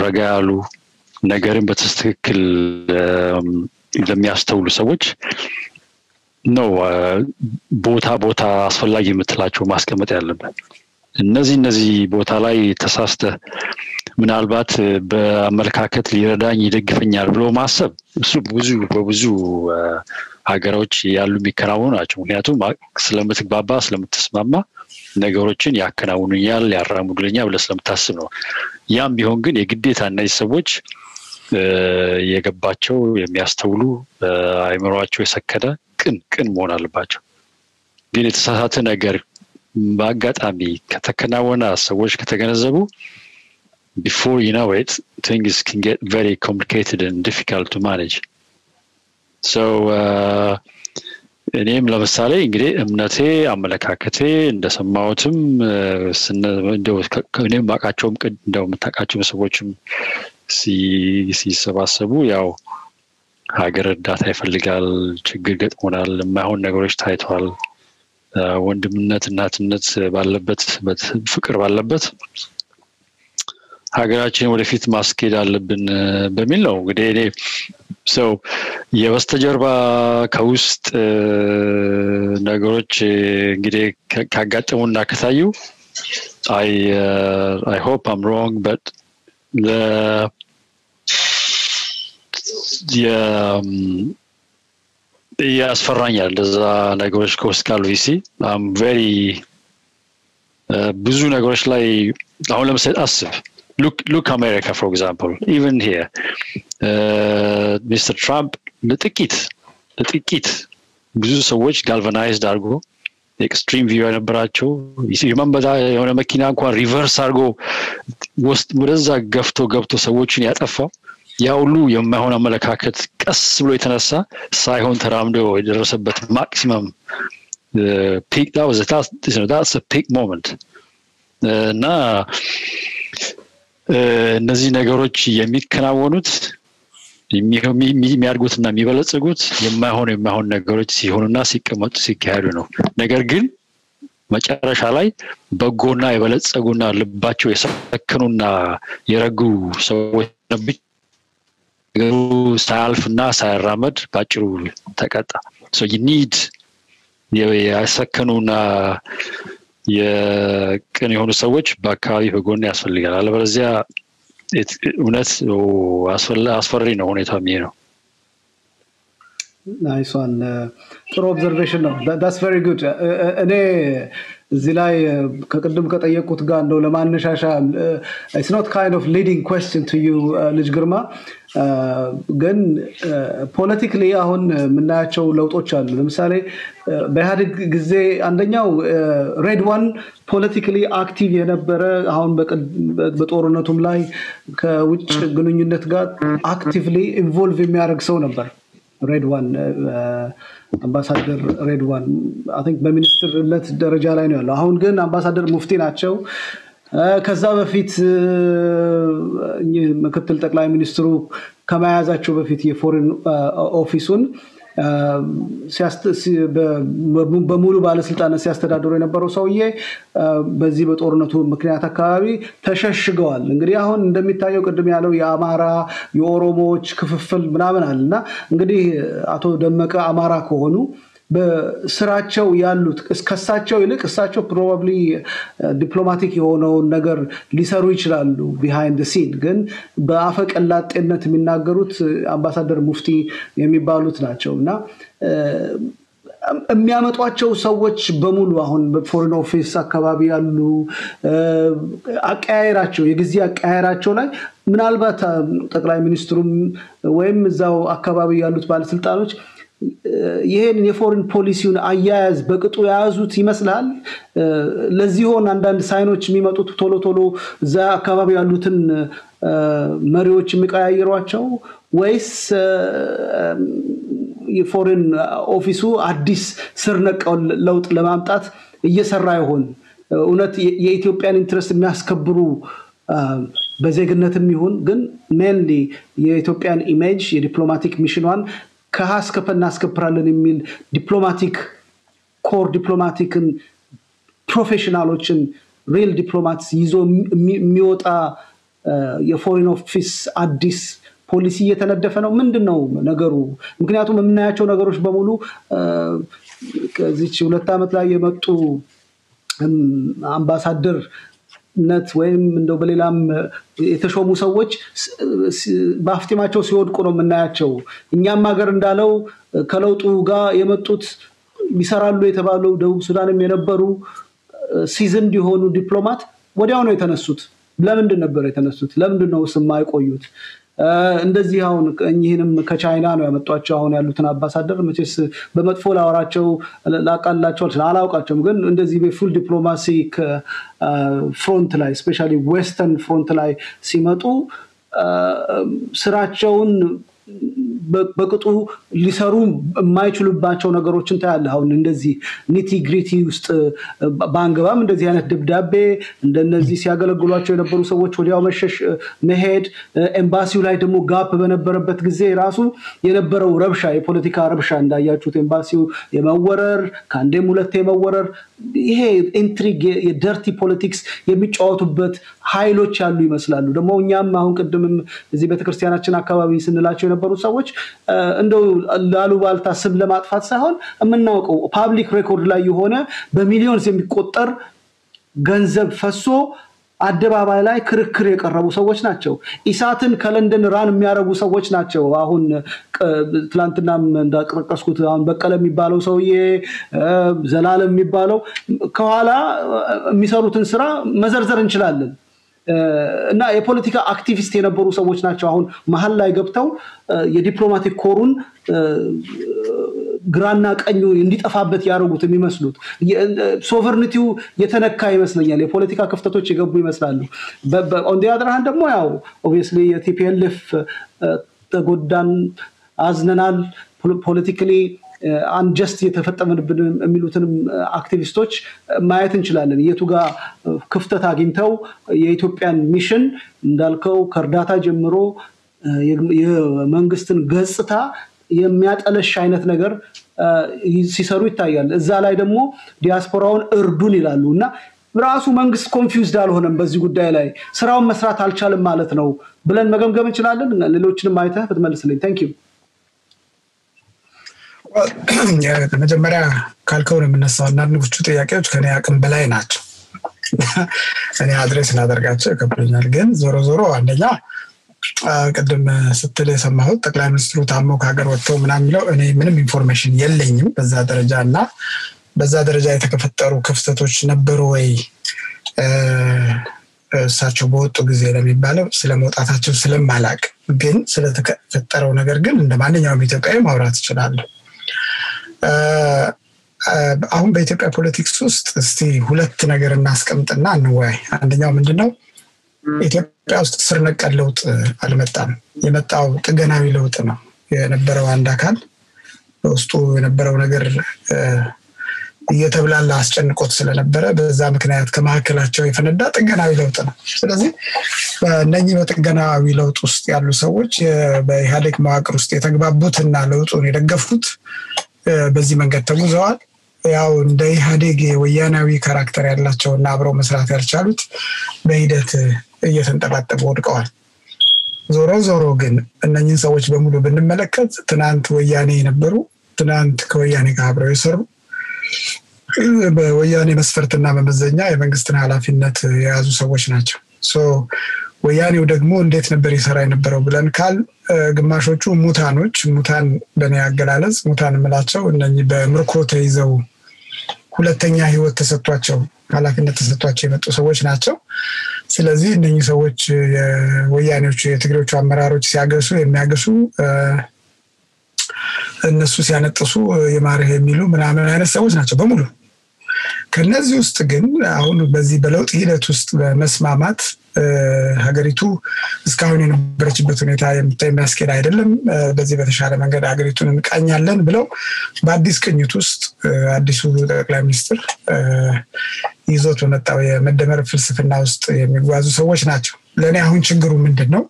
ረጋ ያሉ ነገርን በትክክል ለሚያስተውሉ ሰዎች ነው ቦታ አስፈልጊ የምትላቸው ማስቀመጥ ያለበት እነዚህ ቦታ ላይ ተሳስተ ምናልባት በአመልካከት ሊረዳኝ ይደግፈኛል ብሎ ማሰብ እሱ በብዙ ሀገሮች ያሉ የሚከራው ናቸው ምክንያቱም ስለምትግባባ ስለምትስማማ ነገሮችን ያከናውኑኛል ያራሙልኛል ብለህ ስለምታስብ ነው ያም ቢሆን ግን የግዴታ እነዚህ ሰዎች የገባቸው የሚያስተውሉ አይመራቸው የሰከደ ቅን መሆን አለባቸው ግን የተሳሳተ ነገር ባጋጣሚ ከተከናወና ሰዎች ከተገነዘቡ before you know it things can get very complicated and difficult to manage so እኔም ለምሳሌ እንግዲህ እምነቴ አመለካከቴ እንደሰማውትም እንደው እኔም ባቃቸውም እንደው መታቃቸው ሰዎችም ሲሰባሰቡ ያው ሀገር ዳታ ይፈልጋል ችግር ገጥሞናል የማይሆን ነገሮች ታይቷል ወንድምነት እናትነት ባለበት ፍቅር ባለበት ሀገራችን ወደፊት ማስኬድ አለብን በሚል ነው እንግዲህ እኔ ሰው የበስተጀርባ ከውስጥ ነገሮች እንግዲህ ካጋጠሙና ከታዩ I hope I'm wrong but ያስፈራኛል ለዛ ነገሮች ኮስካል ቪሲ I'm very ብዙ ነገሮች ላይ አሁን ለምሳሌ አስብ look America for example even here Mr. Trump ለጥቂት ብዙ ሰዎች galvanized አድርጎ extreme view የነበራቸው remember that የሆነ መኪና እንኳን ሪቨርስ አድርጎ ወደዛ ገፍቶ ሰዎችን ያጠፋው ያውሉ የማይሆን አመለካከት ቀስ ብሎ የተነሳ ሳይሆን ተራምዶ የደረሰበት maximum peak that was a peak moment na nazi nagorochi yemikana wonut mi argut na mi balazagut yemahon nagorochi honuna sikamatu sikaru no neger gin መጨረሻ ላይ በጎና የበለጸጉና ልባቸው የሰከኑና የረጉ ሰዎች ነብይ ገሩ ሳልፍና ሳይራመድ ባጭሩ ተቀጣ so you need የሰከኑና የቀን የሆኑ ሰዎች በአካባቢ በጎና ያስፈልጋል አለበለዚያ እውነት አስፈሪ ነው ሁኔታው የሚሆነው Nice one. True observation. That's very good. It's not kind of leading question to you, Lij Girma. Politically, red one politically active actively involved in Red one, Ambassador Red one. I think the minister let Daraja line on. How can Ambassador Mufti Nacho? Kazawa fit Makatel Taklai Minister Kamaza Chuba fit foreign office on. በሙሉ ባለስልጣናት ሲያስተዳድሩ የነበረው ሰውዬ በዚህ በጦርነቱ ምክንያት አካባቢ ተሸሽገዋል እንግዲህ አሁን እንደሚታየው ቅድም ያለው የአማራ የኦሮሞዎች ክፍፍል ምናምን አለና እንግዲህ አቶ ደመቀ አማራ ከሆኑ በስራቸው ያሉት እስከሳቸው ይልቅ እሳቸው probably ዲፕሎማቲክ የሆነው ነገር ሊሰሩ ይችላሉ behind the scene ግን በአፈቀላጤነት የሚናገሩት አምባሳደር ሙፍቲ የሚባሉት ናቸውና የሚያመጧቸው ሰዎች በሙሉ አሁን በፎሬን ኦፊስ አካባቢ ያሉ አቀያይራቸው የጊዜ አቀያይራቸው ላይ ምናልባት ጠቅላይ ሚኒስትሩም ወይም እዛው አካባቢ ያሉት ባለስልጣኖች ይሄን የፎሬን ፖሊሲውን አያያዝ በቅጡ ያዙት ይመስላል ለዚህ ሆነ አንዳንድ ሳይኖች የሚመጡት ቶሎ ቶሎ ዛ አካባቢ ያሉትን መሪዎች የሚቀያይሯቸው ወይስ የፎሬን ኦፊሱ አዲስ ስርነቀው ለውጥ ለማምጣት እየሰራ ይሆን እውነት የኢትዮጵያን ኢንትረስት የሚያስከብሩ በዜግነትም ይሁን ግን mainly የኢትዮጵያን ኢሜጅ የዲፕሎማቲክ ሚሽንዋን ከሐስከፈና አስከፍራለን የሚል ዲፕሎማቲክ ኮር ዲፕሎማቲክን ፕሮፌሽናሎችን ሪል ዲፕሎማትስ ይዞ የሚወጣ የፎሬን ኦፊስ አዲስ ፖሊሲ የተነደፈ ነው ምንድነው ነገሩ ምክንያቱም የምናያቸው ነገሮች በሙሉ ከዚህ ሁለት አመት ላይ የመጡ አምባሳደር ነት ወይም እንደው በሌላም የተሾሙ ሰዎች ባፍቲማቸው ሲወድቁ ነው እናያቸው እኛም ሀገር እንዳለው ከለውጡ ጋር የመጡት ቢሰራሉ የተባለው ደቡብ ሱዳንም የነበሩ ሲዝን ዲሆኑ ዲፕሎማት ወዲያው ነው የተነሱት ለምን ነበር የተነሱት ለምን ነው ስማይቆዩት እንደዚህ አሁን እኚህንም ከቻይና ነው ያመጣቸው አሁን ያሉትን አምባሳደር መቼስ በመጥፎ ላወራቸው ላቃላቸው አላውቃቸውም ግን እንደዚህ በፉል ዲፕሎማቲክ ፍሮንት ላይ ስፔሻሊ ዌስተርን ፍሮንት ላይ ሲመጡ ስራቸውን በቅጡ ሊሰሩ የማይችሉባቸው ነገሮችን ታያለ አሁን እንደዚህ ኒቲ ግሪቲ ውስጥ ባንገባም እንደዚህ አይነት ድብዳቤ እንደነዚህ ሲያገለግሏቸው የነበሩ ሰዎች ወዲያው መሸሽ መሄድ ኤምባሲው ላይ ደሞ ጋፕ በነበረበት ጊዜ ራሱ የነበረው ረብሻ የፖለቲካ ረብሻ እንዳያችሁት ኤምባሲው የመወረር ካንዴም ሁለት የመወረር ይሄ ኢንትሪግ የደርቲ ፖለቲክስ የሚጫወቱበት ኃይሎች አሉ ይመስላሉ ደሞ እኛም አሁን ቀደምም እዚህ በተክርስቲያናችን አካባቢ ስንላቸው የነበሩ ሰዎች እንደው ላሉባልታ ስም ለማጥፋት ሳይሆን እናውቀው ፓብሊክ ሪኮርድ ላይ የሆነ በሚሊዮንስ የሚቆጠር ገንዘብ ፈሶ አደባባይ ላይ ክርክር የቀረቡ ሰዎች ናቸው ኢሳትን ከለንደን ራን የሚያረጉ ሰዎች ናቸው አሁን ትላንትናም እንዳቀረቀስኩት አሁን በቀለም የሚባለው ሰውዬ ዘላለም የሚባለው ከኋላ የሚሰሩትን ስራ መዘርዘር እንችላለን እና የፖለቲካ አክቲቪስት የነበሩ ሰዎች ናቸው አሁን መሐል ላይ ገብተው የዲፕሎማቲክ ኮሩን ግራና ቀኙ እንዲጠፋበት ያረጉት የሚመስሉት ሶቨርኒቲው የተነካ ይመስለኛል የፖለቲካ ክፍተቶች የገቡ ይመስላሉ on the other hand ደግሞ ያው obviously የTPLF ተጎዳን አዝነናል politically unjust የተፈጠመብን የሚሉትን አክቲቪስቶች ማየት እንችላለን የቱ ጋር ክፍተት አግኝተው የኢትዮጵያን ሚሽን እንዳልከው ከርዳታ ጀምሮ የመንግስትን ገጽታ የሚያጠለሽ አይነት ነገር ሲሰሩ ይታያል እዛ ላይ ደግሞ ዲያስፖራውን እርዱን ይላሉና ራሱ መንግስት ኮንፊውዝድ አልሆነም በዚህ ጉዳይ ላይ ስራውን መስራት አልቻለም ማለት ነው ብለን መገምገም እንችላለን ሌሎችንም አይተህ ብትመልስልኝ thank you well yeah ተመጀመሪያ ካልከው ነው የምነሳው እና ንግግሮቹ ጥያቄዎች ከኔ አቅም በላይ ናቸው እኔ አድሬስ እናደርጋቸው ከብሎኛል ግን ዞሮ ዞሮ አንደኛ ቀደም ስትል የሰማሁት ጠቅላይ ሚኒስትሩ ታመው ከሀገር ወጥተው ምናምን ነው እኔ ምንም ኢንፎርሜሽን የለኝም በዛ ደረጃና በዛ ደረጃ የተከፈጠሩ ክፍተቶች ነበሩ ወይ እሳቸው በወጡ ጊዜ ለሚባለው ስለመውጣታቸው ስለማላቅ ግን ስለተከፈጠረው ነገር ግን እንደማንኛውም ኢትዮጵያዊ ማውራት ይችላል አሁን በኢትዮጵያ ፖለቲክስ ውስጥ እስቲ ሁለት ነገር እናስቀምጥና አንወያይ አንደኛው ምንድነው ኢትዮጵያ ውስጥ ስር ነቀል ለውጥ አልመጣም የመጣው ጥገናዊ ለውጥ ነው የነበረው አንድ አካል ውስጡ የነበረው ነገር የተብላላ አስጨንቆት ስለነበረ በዛ ምክንያት ከማከላቸው የፈነዳ ጥገናዊ ለውጥ ነው ስለዚህ በእነኚህ በጥገናዊ ለውጥ ውስጥ ያሉ ሰዎች በኢህአዴግ መዋቅር ውስጥ የተግባቡትና ለውጡን የደገፉት በዚህ መንገድ ተጉዘዋል ያው እንደ ኢህአዴግ ወያናዊ ካራክተር ያላቸውና አብረው መስራት ያልቻሉት በሂደት እየተንጠባጠቡ ወድቀዋል ዞሮ ዞሮ ግን እነኚህ ሰዎች በሙሉ ብንመለከት ትናንት ወያኔ ነበሩ ትናንት ከወያኔ ጋር አብረው ይሰሩ በወያኔ መስፈርትና መመዘኛ የመንግስትን ኃላፊነት የያዙ ሰዎች ናቸው ሶ ወያኔው ደግሞ እንዴት ነበር ይሰራ የነበረው ብለን ካል ግማሾቹ ሙታን በእኛ አገላለጽ ሙታን ምላቸው እነኚህ በምርኮ ተይዘው ሁለተኛ ህይወት ተሰጥቷቸው ኃላፊነት ተሰጥቷቸው የመጡ ሰዎች ናቸው ስለዚህ እነኚህ ሰዎች ወያኔዎቹ የትግሬዎቹ አመራሮች ሲያገሱ የሚያገሱ እነሱ ሲያነጥሱ የማርህ የሚሉ ምናምን አይነት ሰዎች ናቸው በሙሉ ከነዚህ ውስጥ ግን አሁን በዚህ በለውጥ ሂደት ውስጥ በመስማማት ሀገሪቱ እስካሁን የነበረችበት ሁኔታ የሚያስኬድ አይደለም በዚህ በተሻለ መንገድ ሀገሪቱን እንቃኛለን ብለው በአዲስ ቅኝት ውስጥ አዲሱ ጠቅላይ ሚኒስትር ይዞት በመጣው የመደመር ፍልስፍና ውስጥ የሚጓዙ ሰዎች ናቸው ለኔ አሁን ችግሩ ምንድነው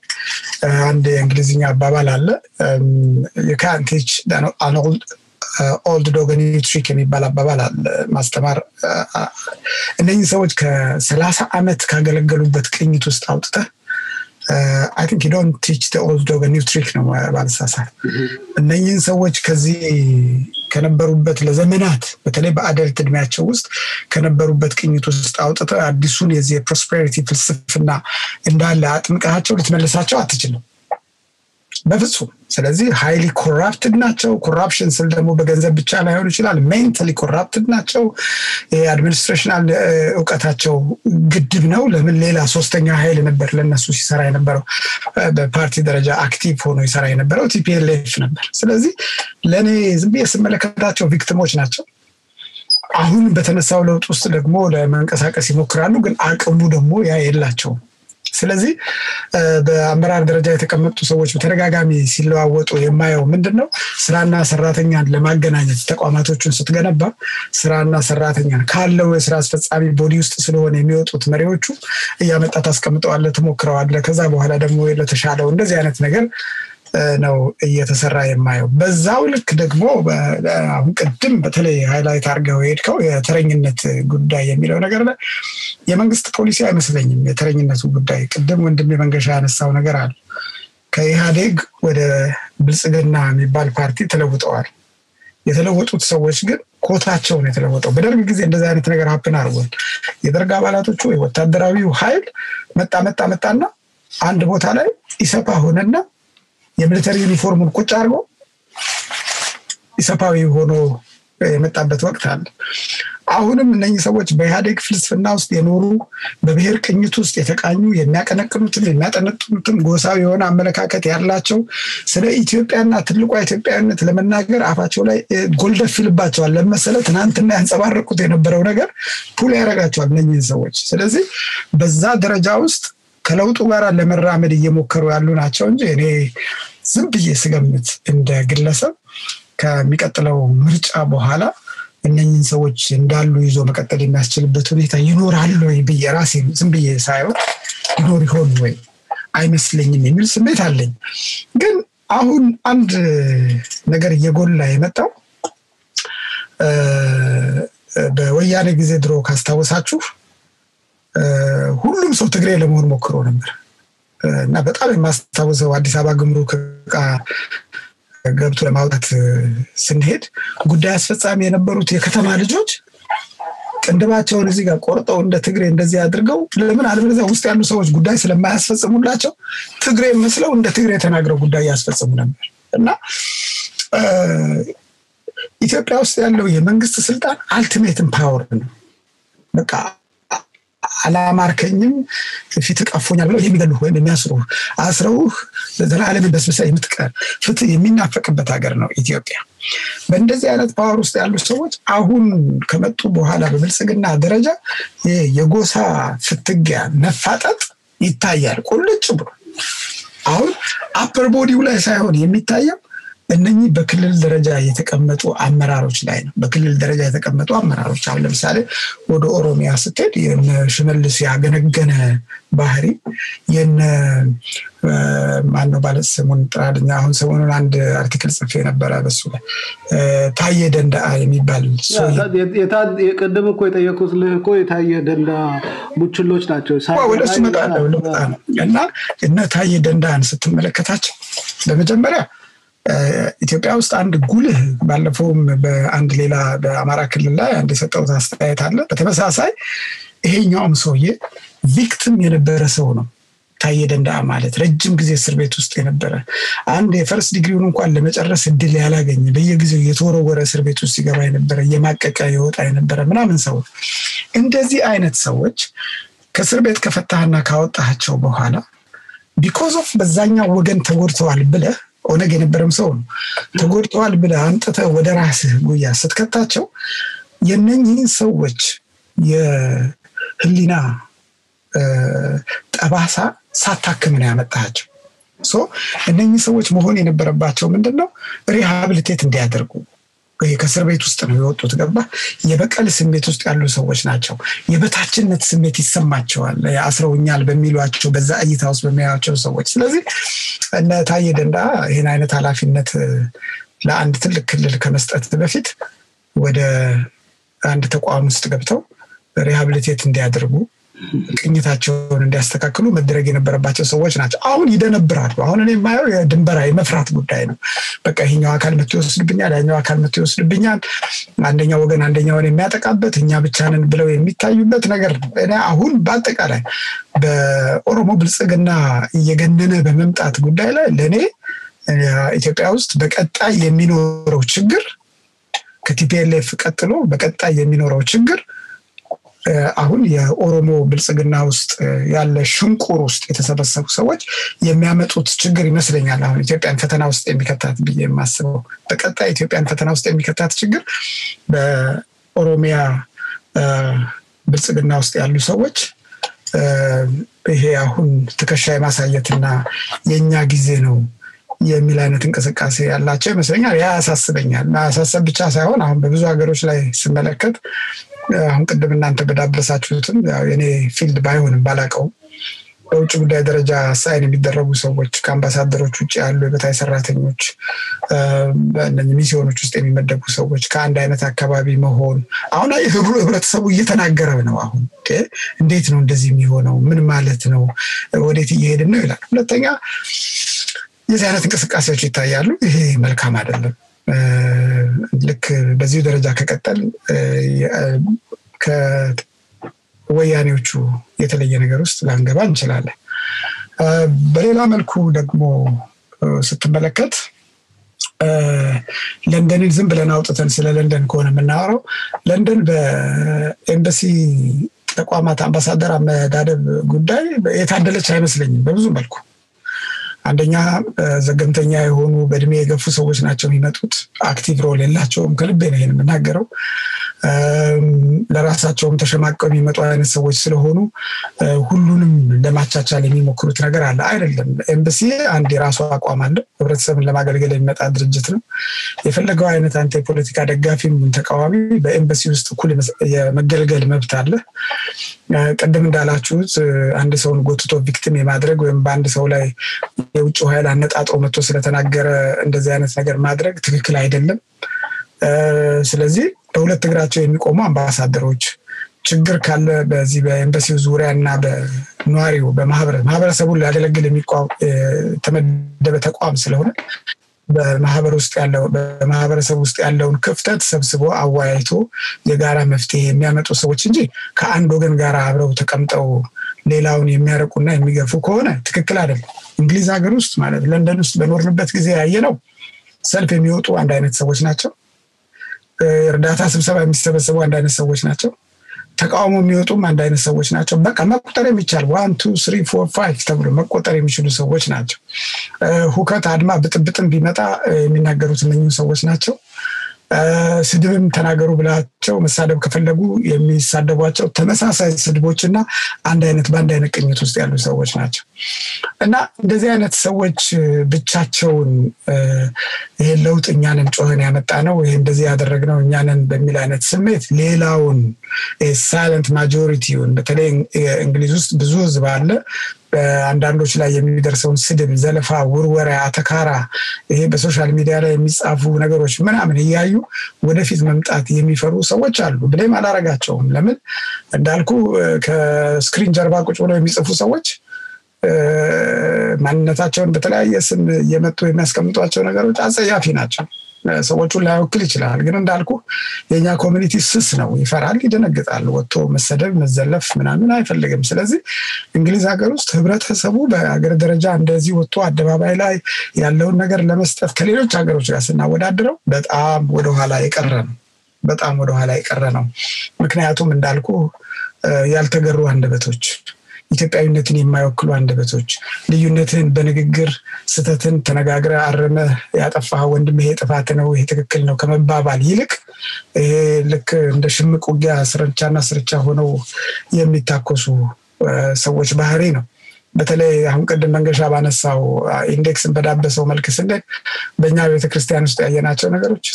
አንድ የእንግሊዝኛ አባባል አለ you can't teach an old dog a new trick የሚባል አባባል አለ ማስተማር እነኚህ ሰዎች ከ30 አመት ካገለገሉበት ቅኝት ውስጥ አውጥተ I think you don't teach the old dog a new trick ነው ባልሳሳ እነኚህ ሰዎች ከዚህ ከነበሩበት ለዘመናት በተለይ በአደልት እድሜያቸው ውስጥ ከነበሩበት ቅኝት ውስጥ አውጥተ አዲሱን የዚህ ፕሮስፐሪቲ ፍልስፍና እንዳለ አጥምቀሃቸው ልትመለሳቸው አትችልም በፍጹም ስለዚህ highly corrupted ናቸው corruption ስለ ደግሞ በገንዘብ ብቻ ላይሆን ይችላል mentally corrupted ናቸው የአድሚኒስትሬሽናል ዕውቀታቸው ግድብ ነው ለምን ሌላ ሶስተኛ ኃይል ነበር ለነሱ ሲሰራ የነበረው በፓርቲ ደረጃ አክቲቭ ሆኖ ይሰራ የነበረው TPLF ነበር ስለዚህ ለኔ ዝም ብዬ ስመለከታቸው ቪክቲሞች ናቸው አሁን በተነሳው ለውጥ ውስጥ ደግሞ ለመንቀሳቀስ ይሞክራሉ ግን አቅሙ ደግሞ ያ የላቸው ስለዚህ በአመራር ደረጃ የተቀመጡ ሰዎች በተደጋጋሚ ሲለዋወጡ የማየው ምንድነው ስራና ሰራተኛን ለማገናኘት ተቋማቶችን ስትገነባ ስራና ሰራተኛን ካለው የሥራ አስፈጻሚ ቦዲ ውስጥ ስለሆነ የሚወጡት መሪዎቹ እያመጣት አስቀምጠዋል ተሞክረዋል ከዛ በኋላ ደግሞ ለተሻለው እንደዚህ አይነት ነገር ነው እየተሰራ የማየው በዛው ልክ ደግሞ አሁን ቀደም በተለይ ሃይላይት አርገው ሄድከው የተረኝነት ጉዳይ የሚለው ነገር ላይ የመንግስት ፖሊሲ አይመስለኝም የተረኝነቱ ጉዳይ ቀደም ወንድም የመንገሻ ያነሳው ነገር አለ ከኢህአዴግ ወደ ብልጽግና የሚባል ፓርቲ ተለውጠዋል የተለወጡት ሰዎች ግን ኮታቸው ነው የተለወጠው በደርግ ጊዜ እንደዛ አይነት ነገር ሀፕን አርጓል የደርግ አባላቶቹ ወታደራዊው ኃይል መጣና አንድ ቦታ ላይ ኢሰፓ ሆነና የሚሊተሪ ዩኒፎርሙን ቁጭ አርጎ ኢሰፓዊ ሆኖ የመጣበት ወቅት አለ አሁንም እነኚህ ሰዎች በኢህአዴግ ፍልስፍና ውስጥ የኖሩ በብሔር ቅኝት ውስጥ የተቃኙ የሚያቀነቅኑትን የሚያጠነጥኑትን ጎሳዊ የሆነ አመለካከት ያላቸው ስለ ኢትዮጵያና ትልቋ ኢትዮጵያዊነት ለመናገር አፋቸው ላይ ጎልደፍ ይልባቸዋል ለምሳሌ ትናንትና ያንጸባረቁት የነበረው ነገር ፑል ያረጋቸዋል እነኚህ ሰዎች ስለዚህ በዛ ደረጃ ውስጥ ከለውጡ ጋር ለመራመድ እየሞከሩ ያሉ ናቸው እንጂ እኔ ዝም ብዬ ስገምት እንደ ግለሰብ ከሚቀጥለው ምርጫ በኋላ እነኚህን ሰዎች እንዳሉ ይዞ መከተል የሚያስችልበት ሁኔታ ይኖራል ወይ በየራሴ ዝም ብዬ ሳይሆን ይኖር ይሆን ወይ አይመስልኝም የሚል ስሜት አለኝ ግን አሁን አንድ ነገር የጎላ የመጣው በወያኔ ጊዜ ድሮ ካስተዋሳችሁ ሁሉም ሰው ትግሬ ለመሆን ሞክሮ ነበር እና በጣም ማስተዋዘው አዲስ አበባ ግምሩክ ገብቶ ለማውጣት ስንሄድ ጉዳይ አስፈጻሚ የነበሩት የከተማ ልጆች እንደባቸውን እዚህ ጋር ቆርጠው እንደ ትግሬ እንደዚህ አድርገው ለምን አልበለዛ ውስጥ ያሉ ሰዎች ጉዳይ ስለማያስፈጽሙላቸው ትግሬ መስለው እንደ ትግሬ ተናግረው ጉዳይ ያስፈጽሙ ነበር እና ኢትዮጵያ ውስጥ ያለው የመንግስት ስልጣን አልቲሜትም ፓወር ነው በቃ አላማርከኝም ፍትህ ተቀፎኛል ብለው የሚገልጹ ወይ የሚያስሩ አስረው ለዘላለም በስብሰባ የምትቀር ፍትህ የሚናፈቅበት ሀገር ነው ኢትዮጵያ በእንደዚህ አይነት ፓወር ውስጥ ያሉ ሰዎች አሁን ከመጡ በኋላ በመልጽግና ደረጃ የጎሳ ፍትግያ መፋጠጥ ይታያል ቁልጭ ብሎ አሁን አፐር ቦዲው ላይ ሳይሆን የሚታየው እነኚህ በክልል ደረጃ የተቀመጡ አመራሮች ላይ ነው በክልል ደረጃ የተቀመጡ አመራሮች አሁን ለምሳሌ ወደ ኦሮሚያ ስትሄድ የሽመልስ ያገነገነ ባህሪ የነ ማነው ባለስሙን ጥራድኛ አሁን ሰሞኑን አንድ አርቲክል ጽፌ ነበር አበሱ ታየ ደንዳ የሚባል ሰው የቀደም እኮ የጠየቁት ለኮ የታየ ደንዳ ሙችሎች ናቸው ወደሱ መጣለው እና እና ታየ ደንዳን ስትመለከታቸው ለመጀመሪያ ኢትዮጵያ ውስጥ አንድ ጉልህ ባለፈውም በአንድ ሌላ በአማራ ክልል ላይ አንድ ሰጣው አስተያየት አለ በተመሳሳይ ይሄኛውም ሰውዬ ቪክቲም የነበረ ሰው ነው ታየደንዳ ማለት ረጅም ጊዜ እስር ቤት ውስጥ የነበረ አንድ የፈርስት ዲግሪውን እንኳን ለመጨረስ እድል ያላገኘ በየጊዜው የተወረወረ እስር ቤት ውስጥ ሲገባ የነበረ የማቀቀ የወጣ የነበረ ምናምን ሰው እንደዚህ አይነት ሰዎች ከእስር ቤት ከፈታህና ካወጣቸው በኋላ because of በዛኛው ወገን ተወርተዋል ብለ ኦነግ የነበረም ሰው ነው ተጎድቷል ብለ አንተተ ወደ ራስህ ጉያ ስትከታቸው የነኚህን ሰዎች የህሊና ጠባሳ ሳታከም ነው ያመጣቸው ሶ እነኚህ ሰዎች መሆን የነበረባቸው ምንድነው ሪሃብሊቴት እንዲያደርጉ ከእስር ቤት ውስጥ ነው የወጡት ገባ የበቀል ስሜት ውስጥ ያሉ ሰዎች ናቸው የበታችነት ስሜት ይሰማቸዋል ያስረውኛል በሚሏቸው በዛ አይታውስ በሚያያቸው ሰዎች ስለዚህ እና ታየደንዳ ይሄን አይነት ኃላፊነት ለአንድ ትልቅ ክልል ከመስጠት በፊት ወደ አንድ ተቋም ውስጥ ገብተው ሪሃብሊቴት እንዲያደርጉ ቅኝታቸውን እንዲያስተካክሉ መድረግ የነበረባቸው ሰዎች ናቸው አሁን ይደነብራሉ አሁን እኔ ማየው የድንበራ የመፍራት ጉዳይ ነው በቃ ይሄኛው አካል መጥቶ ይወስድብኛል ያኛው አካል መጥቶ ይወስድብኛል አንደኛው ወገን አንደኛውን የሚያጠቃበት እኛ ብቻ ነን ብለው የሚታዩበት ነገር እኔ አሁን በአጠቃላይ በኦሮሞ ብልጽግና እየገነነ በመምጣት ጉዳይ ላይ ለኔ ኢትዮጵያ ውስጥ በቀጣይ የሚኖረው ችግር ከቲፒኤልኤፍ ቀጥሎ በቀጣይ የሚኖረው ችግር አሁን የኦሮሞ ብልጽግና ውስጥ ያለ ሽንቁር ውስጥ የተሰበሰቡ ሰዎች የሚያመጡት ችግር ይመስለኛል አሁን ኢትዮጵያን ፈተና ውስጥ የሚከታት ብዬ ማስበው በቀጣይ ኢትዮጵያን ፈተና ውስጥ የሚከታት ችግር በኦሮሚያ ብልጽግና ውስጥ ያሉ ሰዎች ይሄ አሁን ተከሻይ ማሳየትና የኛ ጊዜ ነው የሚል አይነት እንቅስቃሴ ያላቸው ይመስለኛል ያሳስበኛል ማሳሰብ ብቻ ሳይሆን አሁን በብዙ ሀገሮች ላይ ስመለከት አሁን ቀደም እናንተ በዳብለሳችሁትም ያው የኔ ፊልድ ባይሆንም ባላቀው በውጭ ጉዳይ ደረጃ ሳይን የሚደረጉ ሰዎች ካምባሳደሮች ውጪ ያሉ የበታይ ሰራተኞች በእነዚህ ሚስዮኖች ውስጥ የሚመደቡ ሰዎች ከአንድ አይነት አካባቢ መሆን አሁን ህብረተሰቡ እየተናገረ ነው አሁን እንዴት ነው እንደዚህ የሚሆነው ምን ማለት ነው ወዴት እየሄድን ነው ይላል ሁለተኛ የዚህ አይነት እንቅስቃሴዎች ይታያሉ ይሄ መልካም አይደለም ልክ በዚህ ደረጃ ከቀጠል ከወያኔዎቹ የተለየ ነገር ውስጥ ላንገባ እንችላለን በሌላ መልኩ ደግሞ ስትመለከት ለንደንን ዝም ብለን አውጥተን ስለ ለንደን ከሆነ የምናወራው ለንደን በኤምባሲ ተቋማት አምባሳደር አመዳደብ ጉዳይ የታደለች አይመስለኝም በብዙ መልኩ አንደኛ ዘገምተኛ የሆኑ በእድሜ የገፉ ሰዎች ናቸው የሚመጡት አክቲቭ ሮል የላቸውም ከልቤ ነው የምናገረው ለራሳቸውም ተሸማቀው የሚመጡ አይነት ሰዎች ስለሆኑ ሁሉንም ለማቻቻል የሚሞክሩት ነገር አለ አይደለም ኤምባሲ አንድ ራሱ አቋም አለ ህብረተሰብን ለማገልገል የሚመጣ ድርጅት ነው የፈለገው አይነት አንተ የፖለቲካ ደጋፊም ተቃዋሚ በኤምባሲ ውስጥ ሁሉ የመገልገል መብት አለ ቀደም እንዳላችሁት አንድ ሰውን ጎትቶ ቪክቲም የማድረግ ወይም በአንድ ሰው ላይ የውጭ ኃይል አነጣጥሮ መጥቶ ስለተናገረ እንደዚህ አይነት ነገር ማድረግ ትክክል አይደለም ስለዚህ በሁለት እግራቸው የሚቆሙ አምባሳደሮች ችግር ካለ በዚህ በኤምባሲው ዙሪያና በኗሪው በማህበረሰቡ ላደለግል የሚቋቋም ተመደበ ተቋም ስለሆነ በማህበረሰቡ ውስጥ ያለውን ክፍተት ሰብስቦ አዋያይቶ የጋራ መፍትሄ የሚያመጡ ሰዎች እንጂ ከአንድ ወገን ጋር አብረው ተቀምጠው ሌላውን የሚያረቁና የሚገፉ ከሆነ ትክክል አይደለም እንግሊዝ ሀገር ውስጥ ማለት ለንደን ውስጥ በኖርንበት ጊዜ ያየነው ሰልፍ የሚወጡ አንድ አይነት ሰዎች ናቸው እርዳታ ስብሰባ የሚሰበሰቡ አንድ አይነት ሰዎች ናቸው ተቃውሞ የሚወጡ አንድ አይነት ሰዎች ናቸው በቃ መቆጠር የሚቻል 1 2 3 4 5 ተብሎ መቆጠር የሚችሉ ሰዎች ናቸው ሁከት አድማ በጥብጥም ቢመጣ የሚናገሩት እነኚህ ሰዎች ናቸው ስድብም ተናገሩ ብላቸው መሳደብ ከፈለጉ የሚሳደቧቸው ተመሳሳይ ስድቦችና አንድ አይነት ባንድ አይነት ቅኝት ውስጥ ያሉ ሰዎች ናቸው እና እንደዚህ አይነት ሰዎች ብቻቸውን ይሄ ለውጥ እኛንም ጮህን ያመጣ ነው ይሄ እንደዚህ ያደረግነው እኛንም በሚል አይነት ስሜት ሌላውን ሳይለንት ማጆሪቲውን በተለይ እንግሊዝ ውስጥ ብዙ ህዝብ አለ አንዳንዶች ላይ የሚደርሰውን ስድብ ዘለፋ ውርወራ አተካራ ይሄ በሶሻል ሚዲያ ላይ የሚጻፉ ነገሮች ምናምን ያዩ ወደፊት መምጣት የሚፈሩ ሰዎች አሉ ብለም አላረጋቸውም ለምን እንዳልኩ ከስክሪን ጀርባ ቁጭ ብለው የሚጽፉ ሰዎች ማንነታቸውን በተለያየ ስም የመጡ የሚያስቀምጧቸው ነገሮች አጸያፊ ናቸው ሰዎችን ላይወክል ይችላል ግን እንዳልኩ የኛ ኮሚኒቲ ስስ ነው ይፈራል ይደነግጣል ወጥቶ መሰደብ መዘለፍ ምናምን አይፈልግም ስለዚህ እንግሊዝ ሀገር ውስጥ ህብረተሰቡ በአገር ደረጃ እንደዚህ ወጥቶ አደባባይ ላይ ያለውን ነገር ለመስጠት ከሌሎች ሀገሮች ጋር ስናወዳድረው በጣም ወደ ኋላ የቀረ ነው ምክንያቱም እንዳልኩ ያልተገሩ አንደበቶች ኢትዮጵያዊነትን የማይወክሉ አንደበቶች ልዩነትን በንግግር ስተትን ተነጋግራ አረመ ያጠፋው ወንድም ይሄ ጥፋት ነው ይሄ ትክክል ነው ከመባባል ይልቅ ይሄ ልክ እንደ ሽምቅ ውጊያ ስርቻና ስርቻ ሆነው የሚታኮሱ ሰዎች ባህሪ ነው በተለይ አሁን ቀደም መንገሻ ባነሳው ኢንዴክስን በዳበሰው መልኩ ስንደክ በእኛ ቤተክርስቲያን ውስጥ ያየናቸው ነገሮች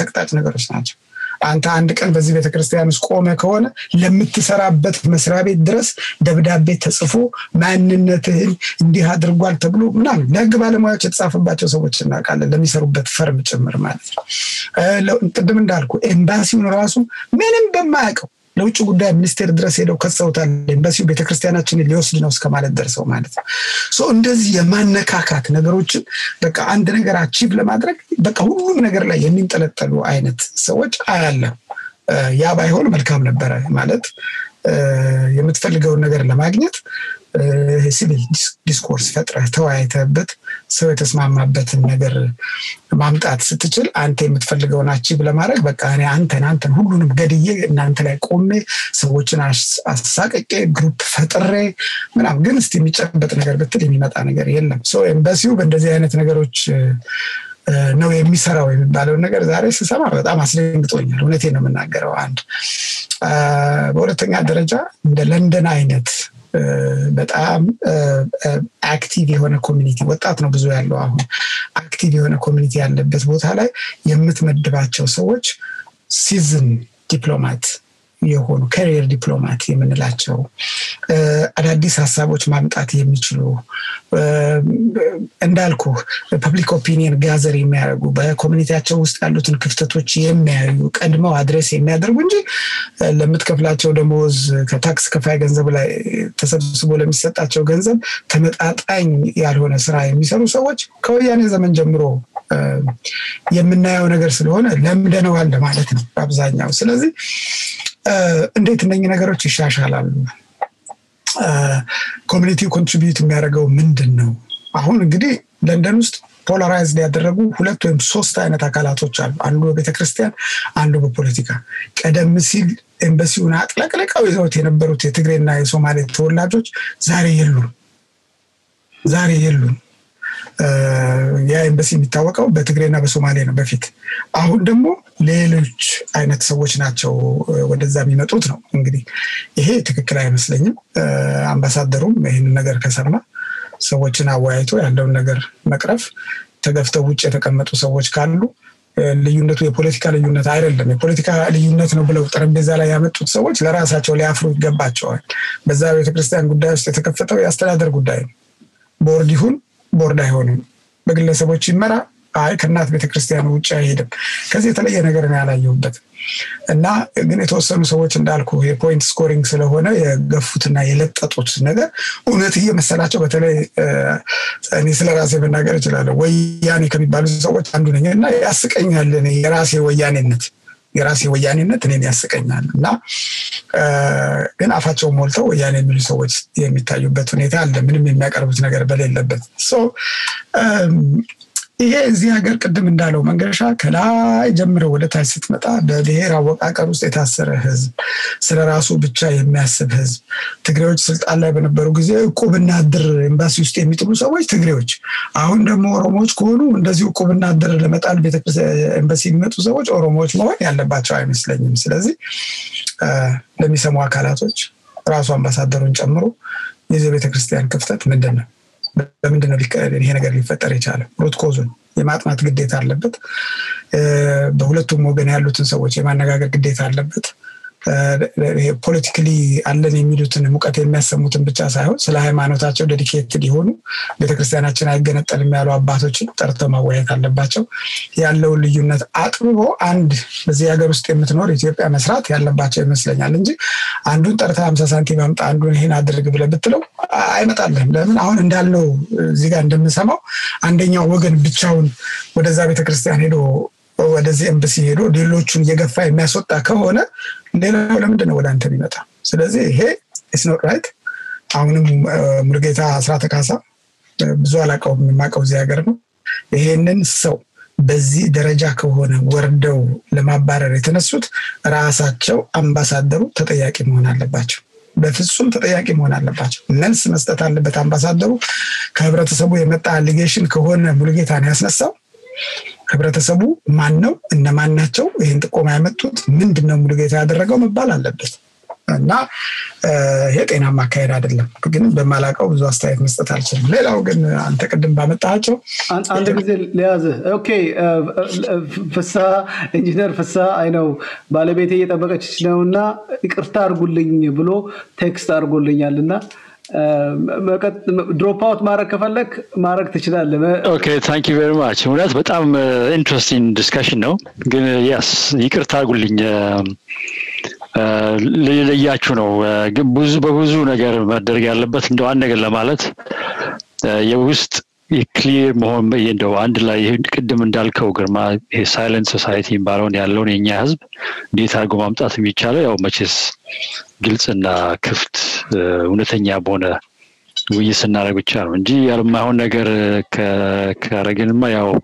ሰቅጣጭ ነገሮች ናቸው አንተ አንድ ቀን በዚህ ቤተክርስቲያን ውስጥ ቆመ ከሆነ ለምትሰራበት መስሪያ ቤት ድረስ ደብዳቤ ተጽፎ ማንነትህን እንዲህ አድርጓል ተብሎ ምናምን ለህግ ባለሙያዎች የተጻፈባቸው ሰዎች እናቃለን ለሚሰሩበት ፈርም ጭምር ማለት ነው ለእንጥድም እንዳልኩ ኤምባሲውን ራሱ ምንም በማያውቀው ለውጭ ጉዳይ ሚኒስቴር ድረስ ሄደው ከሰውታል ኤምባሲው ቤተክርስቲያናችንን ሊወስድ ነው እስከማለት ደርሰው ማለት ነው ሶ እንደዚህ የማነካካት ነገሮችን በቃ አንድ ነገር አቺቭ ለማድረግ በቃ ሁሉም ነገር ላይ የሚንጠለጠሉ አይነት ሰዎች አያለ ያ ባይሆን መልካም ነበር ማለት የምትፈልገው ነገር ለማግኘት ሲቪል ዲስኮርስ ፈጥረህ ተወያይተህበት ሰው የተስማማበትን ነገር ማምጣት ስትችል አንተ የምትፈልገውን አቺቭ ለማድረግ በቃ እኔ አንተን ሁሉንም ገድዬ እናንተ ላይ ቆሜ ሰዎችን አሳቅቄ ግሩፕ ፈጥሬ ምናም ግን እስቲ የሚጨበጥ ነገር ብትል የሚመጣ ነገር የለም ሶ ኤምባሲው በእንደዚህ አይነት ነገሮች ነው የሚሰራው የሚባለው ነገር ዛሬ ሲሰማ በጣም አስደንግጦኛል እውነቴን ነው የምናገረው አንድ በሁለተኛ ደረጃ እንደ ለንደን አይነት በጣም አክቲቭ የሆነ ኮሚኒቲ ወጣት ነው ብዙ ያለው አሁን አክቲቭ የሆነ ኮሚኒቲ ያለበት ቦታ ላይ የምትመድባቸው ሰዎች ሲዝን ዲፕሎማት የሆኑ ካሪየር ዲፕሎማት የምንላቸው አዳዲስ ሐሳቦች ማምጣት የሚችሉ እንዳልኩ ፐብሊክ ኦፒኒየን ጋዘር የሚያደርጉ በኮሚኒቲያቸው ውስጥ ያሉትን ክፍተቶች የሚያዩ ቀድመው አድሬስ የሚያደርጉ እንጂ ለምትከፍላቸው ደሞዝ ከታክስ ከፋይ ገንዘብ ላይ ተሰብስቦ ለሚሰጣቸው ገንዘብ ተመጣጣኝ ያልሆነ ስራ የሚሰሩ ሰዎች ከወያኔ ዘመን ጀምሮ የምናየው ነገር ስለሆነ ለምደነዋል ማለት ነው በአብዛኛው ስለዚህ እንዴት እንደኛ ነገሮች ይሻሻላሉ ኮሚኒቲ ኮንትሪቢዩት የሚያደርገው ምንድነው አሁን እንግዲህ ለንደን ውስጥ ፖላራይዝድ ያደረጉ ሁለት ወይም ሶስት አይነት አካላቶች አሉ አንዱ በቤተክርስቲያን አንዱ በፖለቲካ ቀደም ሲል ኤምባሲውን አጥለቅልቀው ይዘውት የነበሩት የትግሬና የሶማሌ ተወላጆች ዛሬ የሉም يا إمبسي متوقع بتقرينا بسومالينا بفيت. أهون دمو ليلوش أنا تسويش ناتشو ودزامينا توتنا إنجدي. إيه تككلاه مثلاً عم بسادرهم من نجار كسرنا سويشنا وعيتو عندهم نجار مكرف تقفت وجه تكملت وسويش كانلو ليونته السياسية ليونته أيرلندا، السياسية ليونته نبلغ ترى بزالا يامد تسوي، لا رأس هالشغلة أفراد جبّاتشوا، بزالا يتكلم قدّاش تتكفّت ويستلادر قدّاين، بورديهون بورداهون، بقول سوي شيء مرة، عاي كنات بيتكلم وجاهيدم، كذي تلاقي نجارنا على يومدت، إننا جن توصلنا سوي شيء دالكو هي point scoring سلهونا يا قفتنا يلت أتوت نجا، ونتيجة مسألة شو بتلاقي نسلا رأسي بالنجار جلاله، ويعني كم بالوز سوي عندنا إننا ياسكين هالني رأسي ويعني نت، رأسي ويعني نت إننا ياسكين هالنا، جن عفتشو مولتو ويعني بالوز سوي يمتايو بتوني تعلم من ما قربت نجار بليل لبت، so إيه زي هاجر قدم النالو منقرشة كلا يجمره ولا تحسيت متى بهير عوق عكروس يتحسر هذب سر راسه بالشاي مهسب هذب تقريوج صرت الله بنبروج زي كوب النادر بس يستهمي تبص أويش تقريوج عون دمو رموش كونه وندزي كوب النادر لما تقلب تبص بس يمت وزوج أو رموش ما وين على باتشاي مثل زي لما يسموه كلاتوج راسه بس هادرون جمره يجيب تكريستيان كفتة مدنا لمندنا بيك هنا قال لي فترة رجاله رود كوزن يمات ما تقديت على لبت دولتهم وجنها اللي تنسوي شيء ما نجاك قديت على لبت politically على اللي ميلوتنا مقاتل ماسة متنبتش أساهو سلاحي ما نتاجو لديكيت تليهونو بتكريستيانات شناي جنت المعلومات باتوشين ترتمه وياك على باتشو يالله اللي يونات عطوه عند بزيادة رستي متنوري تجيب أمسرات يالله باتشو مثلاً يالنجي عندون ترتام سانتي بام عندون هنا درج بلا بتلو أي متعلم لمن عون عندالو زيك عندهم نسمو عندنا وجن بتشون وده زابي تكريستيانيلو وده زي إمبسي هيرو دلوشون يجا فاي مسوت تكهونا لأنه لم تدنو ولا أنت بيناتها. سلذي هي it's not right. عونهم مرجعتها عصرات كاسا بزوالك أو من ماك أو زياجرنا. هي ننسو بزي درجة كهونا وردو لما بارر تنسوت رأسات شو أمباسادرو تتياكي مهنا لباچو. بفسون تتياكي مهنا لباچو. ننس مستتال لبت أمباسادرو كهبرة تسبو يمت allegation كهونا مرجعتها ناس نسو. خبرت سبوا مانو إنما ناتو هند كومامة توت من دنا ملوجات هذا الرقم بالله لبست نا هيك إنها ما كير هذا لا بقين بمالك أو زواستايف مستتعلش ليه لو قن أنت قدم بامتعشوا عندك زي لازم أوكي فسا إنجنير فسا I know بالبيت هي تبغى تشتغلنا إكرتار قلني بلو تكستار قلني علنا ماك drop out مارك كفلك مارك تشتغل. Okay, thank you very much. That's but I'm interesting discussion now. Yes, يكرتها قلني للي يأكلونه بوزو نجار ما درجال لبث ندو عنا قلنا مالت يوست clear مهم يندو عند لا يقدم دالكو كرما silent society بارون يالوني نجاز ديثار قوام تأثمي شالو أو ماشيس جلسنا كفت ونتنيا بونا ويسنا رجوتشان ونجي على ما هو نجار كرجل ما ياو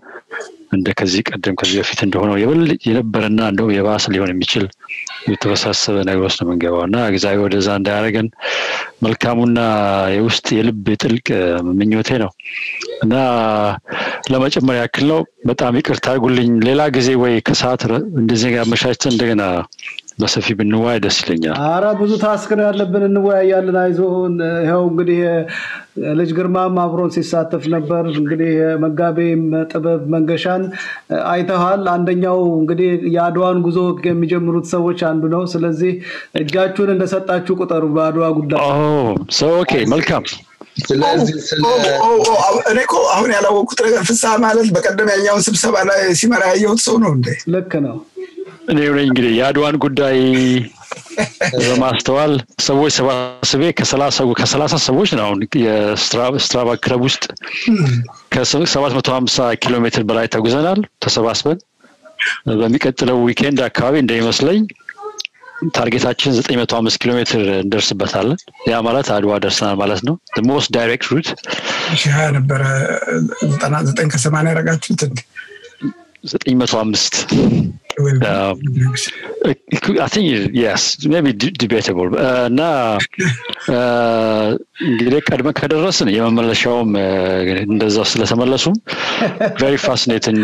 عندك زيك قدم كذي في تندهونه يبل ينبرنا عنده يباس ليون ميشل يتوساس بنعوسنا من جوانا عزايو دزان دارجن ملكامونا يوست يلب بتلك من يوتينه أنا لما جمر يأكله بتأمي كرتار قلني للا جزي ويا كساتر دزينك مشاهدتن دكنا بس في بالنواة دسلينيا. عرب وزوج تاسكنا على بالنواة يالنا يزون هاو قليه لجرما ما برونسي ساتف نبر قليه مجابي تبب منجشان أيتهال عندنا هو قليه يادوان جزوك ميجم رد سووا شان بناو سلزي جاتون دسات أشوك تروبا دوا قدام. Oh, so okay, welcome. أناكو هوني على وقترة في الساعة مالت بقدم يعني يوم سبسب على سمارة يوت سونونده. لكنه. Negeri Inggris, ya aduan kudai ramas tual sebut kesalasa sebut naun ya strava kerabus kesalasa matu hamsa kilometer berai tagusanal tersebut. Kami kata weekend dah kahwin dari masalahnya target action zat ini matu hamis kilometer dersebatal. Ya malat aduan dersenal malas no the most direct route. Siapa berat tanah zat yang kesamaan raga itu. Zat ini matu hamis. I think yes, maybe debatable. Now, very fascinating.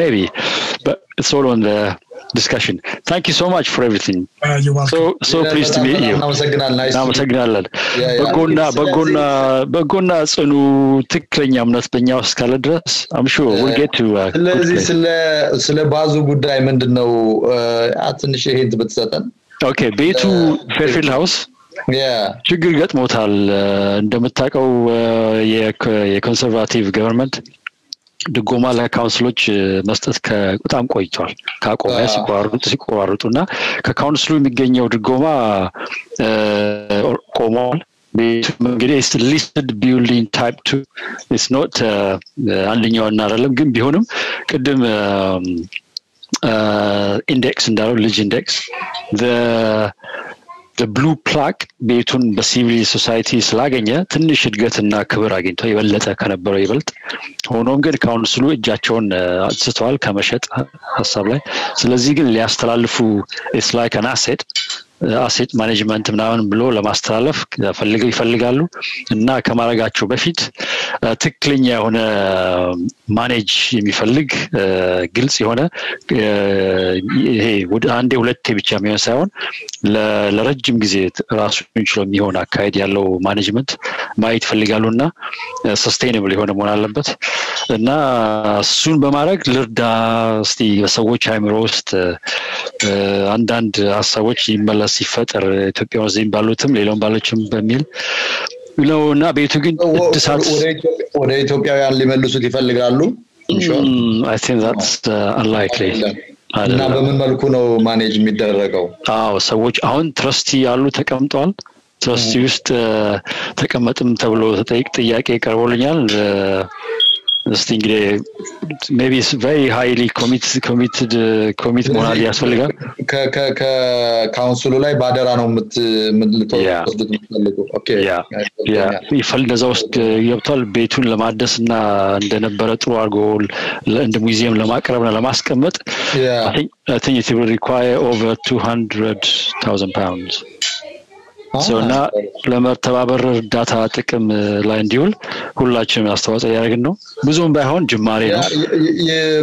Maybe, but it's all on the discussion. Thank you so much for everything. You're welcome. So pleased to meet you. I'm sure we'll get to okay, be to Fairfield House. Yeah. Chigil gat motal ndemtaqaw ye conservative government. The Gomala councilors must have come quite well. Council Goma is listed building type 2. It's not Anlinyo Naralem Gimbihonum. Kadem index and Darulij index. The blue plaque between the civil society is lagging. Then you should get an acabaragin to even let a kind of burial. Hononga Council, Jachon, Atsatual, Kamashet, Hasabla. So Lazigil Yastralfu is like an asset. Asset management now and below La Mastralf, the Faligi Faligalu, and Nakamaragacho Befit. Ticklinia on a manage Mifalig, Gilsihona, would Andy let Tibichamian sound. La Regim Gizit, Rasucho Miona, Kaidialo management, Mait Faligaluna, sustainably on a monalabet. Na soon Bamarag, Lurdas the Sawachime roast, and then Asawachi Mala. Sifatar Ethiopia Zim Balutum, Lilon Baluchum Bamil. You know, Nabi took in Ethiopia and Limelusifalu. I think that's unlikely. Nabaman Balcuno managed Midarago. Ah, so which on trustee Alutakam Tol? Trust used Takamatum Tablo to take the Yake Carolian. Stingray, maybe it's very highly committed monali asfalga council lai badara no okay yeah ifal daza ust yebtal betun lemaadesna endenebere tru argo ende museum lemaaqrabna lemaaskemet I think it will require over £200,000. So now, Lemataber data taken line duel, who like him as to Yaragano, Buzum Bahon, Jumari,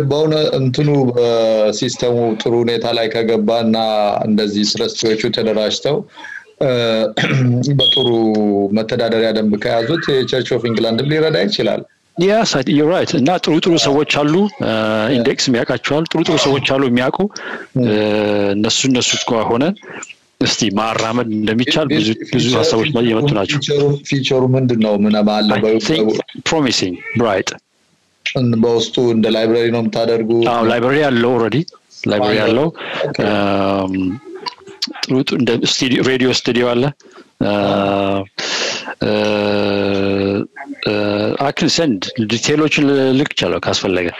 Bona and Tunu system to Runeta like Agabana and this restoration to the Rasto, Baturu Matadada and Bukazu, Church of England, Lira Denchilal. Yes, you're right. Not Rutru Sawachalu, index Miakachal, Rutru Sawachalu Miaku, Nasuna Sutko Honan. I think promising, right? And both to the library no tadargu. Library are low already. Library are low. The studio, radio studio alla. I can send detail lecture kasfallega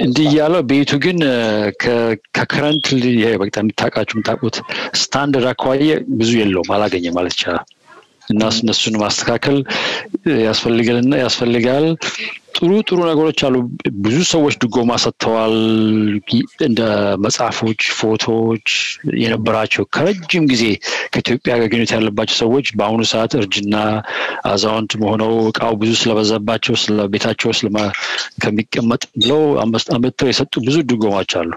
indi yalo betu gin currently yeah baktam taqachum taqut standard akwaye bizu yello malagenye malet chala nas nasun mastakal yasfelgelna yasfelgal turu nagoroch alu bizu sowoch dugoma sattawal inde matsafoch fotoch yenebracho karejim gize keethiopia gagenet yallebacho sowoch baawnu saat erjina azaunt mohono qaw bizu slebazabacho slebetacho slema kemiqemmet blo ametro yesettu bizu dugomach alu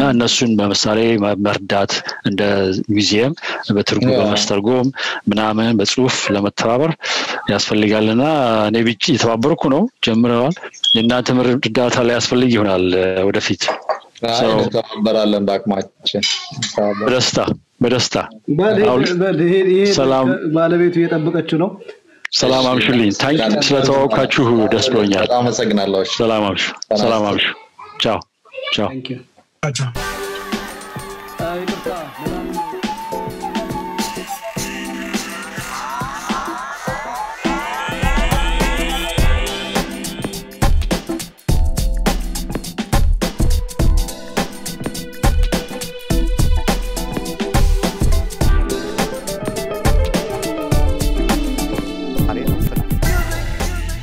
na nasun bemsare merdat inde museum beturgu bemastergom minamen betsuf lemetraber yasfelgalna nebichi yetwaberku no in that data less for Legional would defeat. Salam. Salam Amshuli. Thank you, Slato Kachuhu, Desponia. Salam Amsh. Salam Amsh. Ciao. Ciao. Thank you.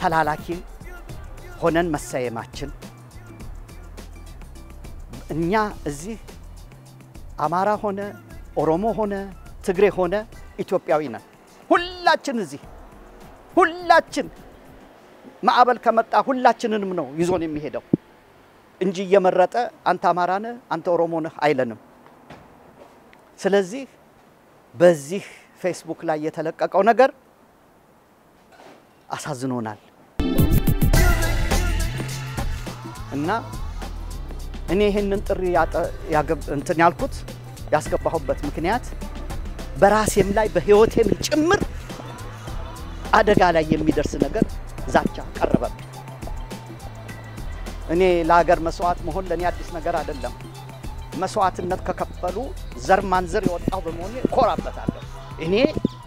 ተላላኪ ሆነን መሰየማችን እኛ እዚህ አማራ ሆነ ኦሮሞ ሆነ ትግሬ ሆነ ኢትዮጵያዊ ነን ሁላችን እዚህ ሁላችን ማአበል ከመጣ ሁላችንንም ነው ይዞን የሚሄደው እንጂ የመረጠ አንተ አማራ ነህ አንተ ኦሮሞ ነህ አይለንም ስለዚህ በዚህ ፌስቡክ ላይ የተለቀቀው ነገር አሳዝኖናል እና እኔ ይሄንን ጥሪ እንትን ያልኩት ያስከባሁበት ምክንያት በራሴም ላይ በህይወቴም ጭምር አደጋ ላይ የሚደርስ ነገር ዛቻ ቀረበብኝ እኔ ለሀገር መስዋዕት መሆን ለኔ አዲስ ነገር አይደለም መስዋዕትነት ከከፈሉ ዘርማን ዘር ይወጣው በመሆኑ ኮራበታለሁ እኔ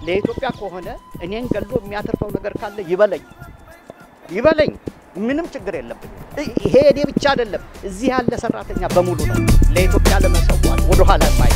ለኢትዮጵያ ከሆነ እኔን ገሎ የሚያተርፈው ነገር ካለ ይበለኝ ምንም ችግር የለብኝ ይሄ እኔ ብቻ አይደለም እዚህ ያለ ሰራተኛ በሙሉ ነው ለኢትዮጵያ ለመስዋዕት ወደ ኋላ ማይ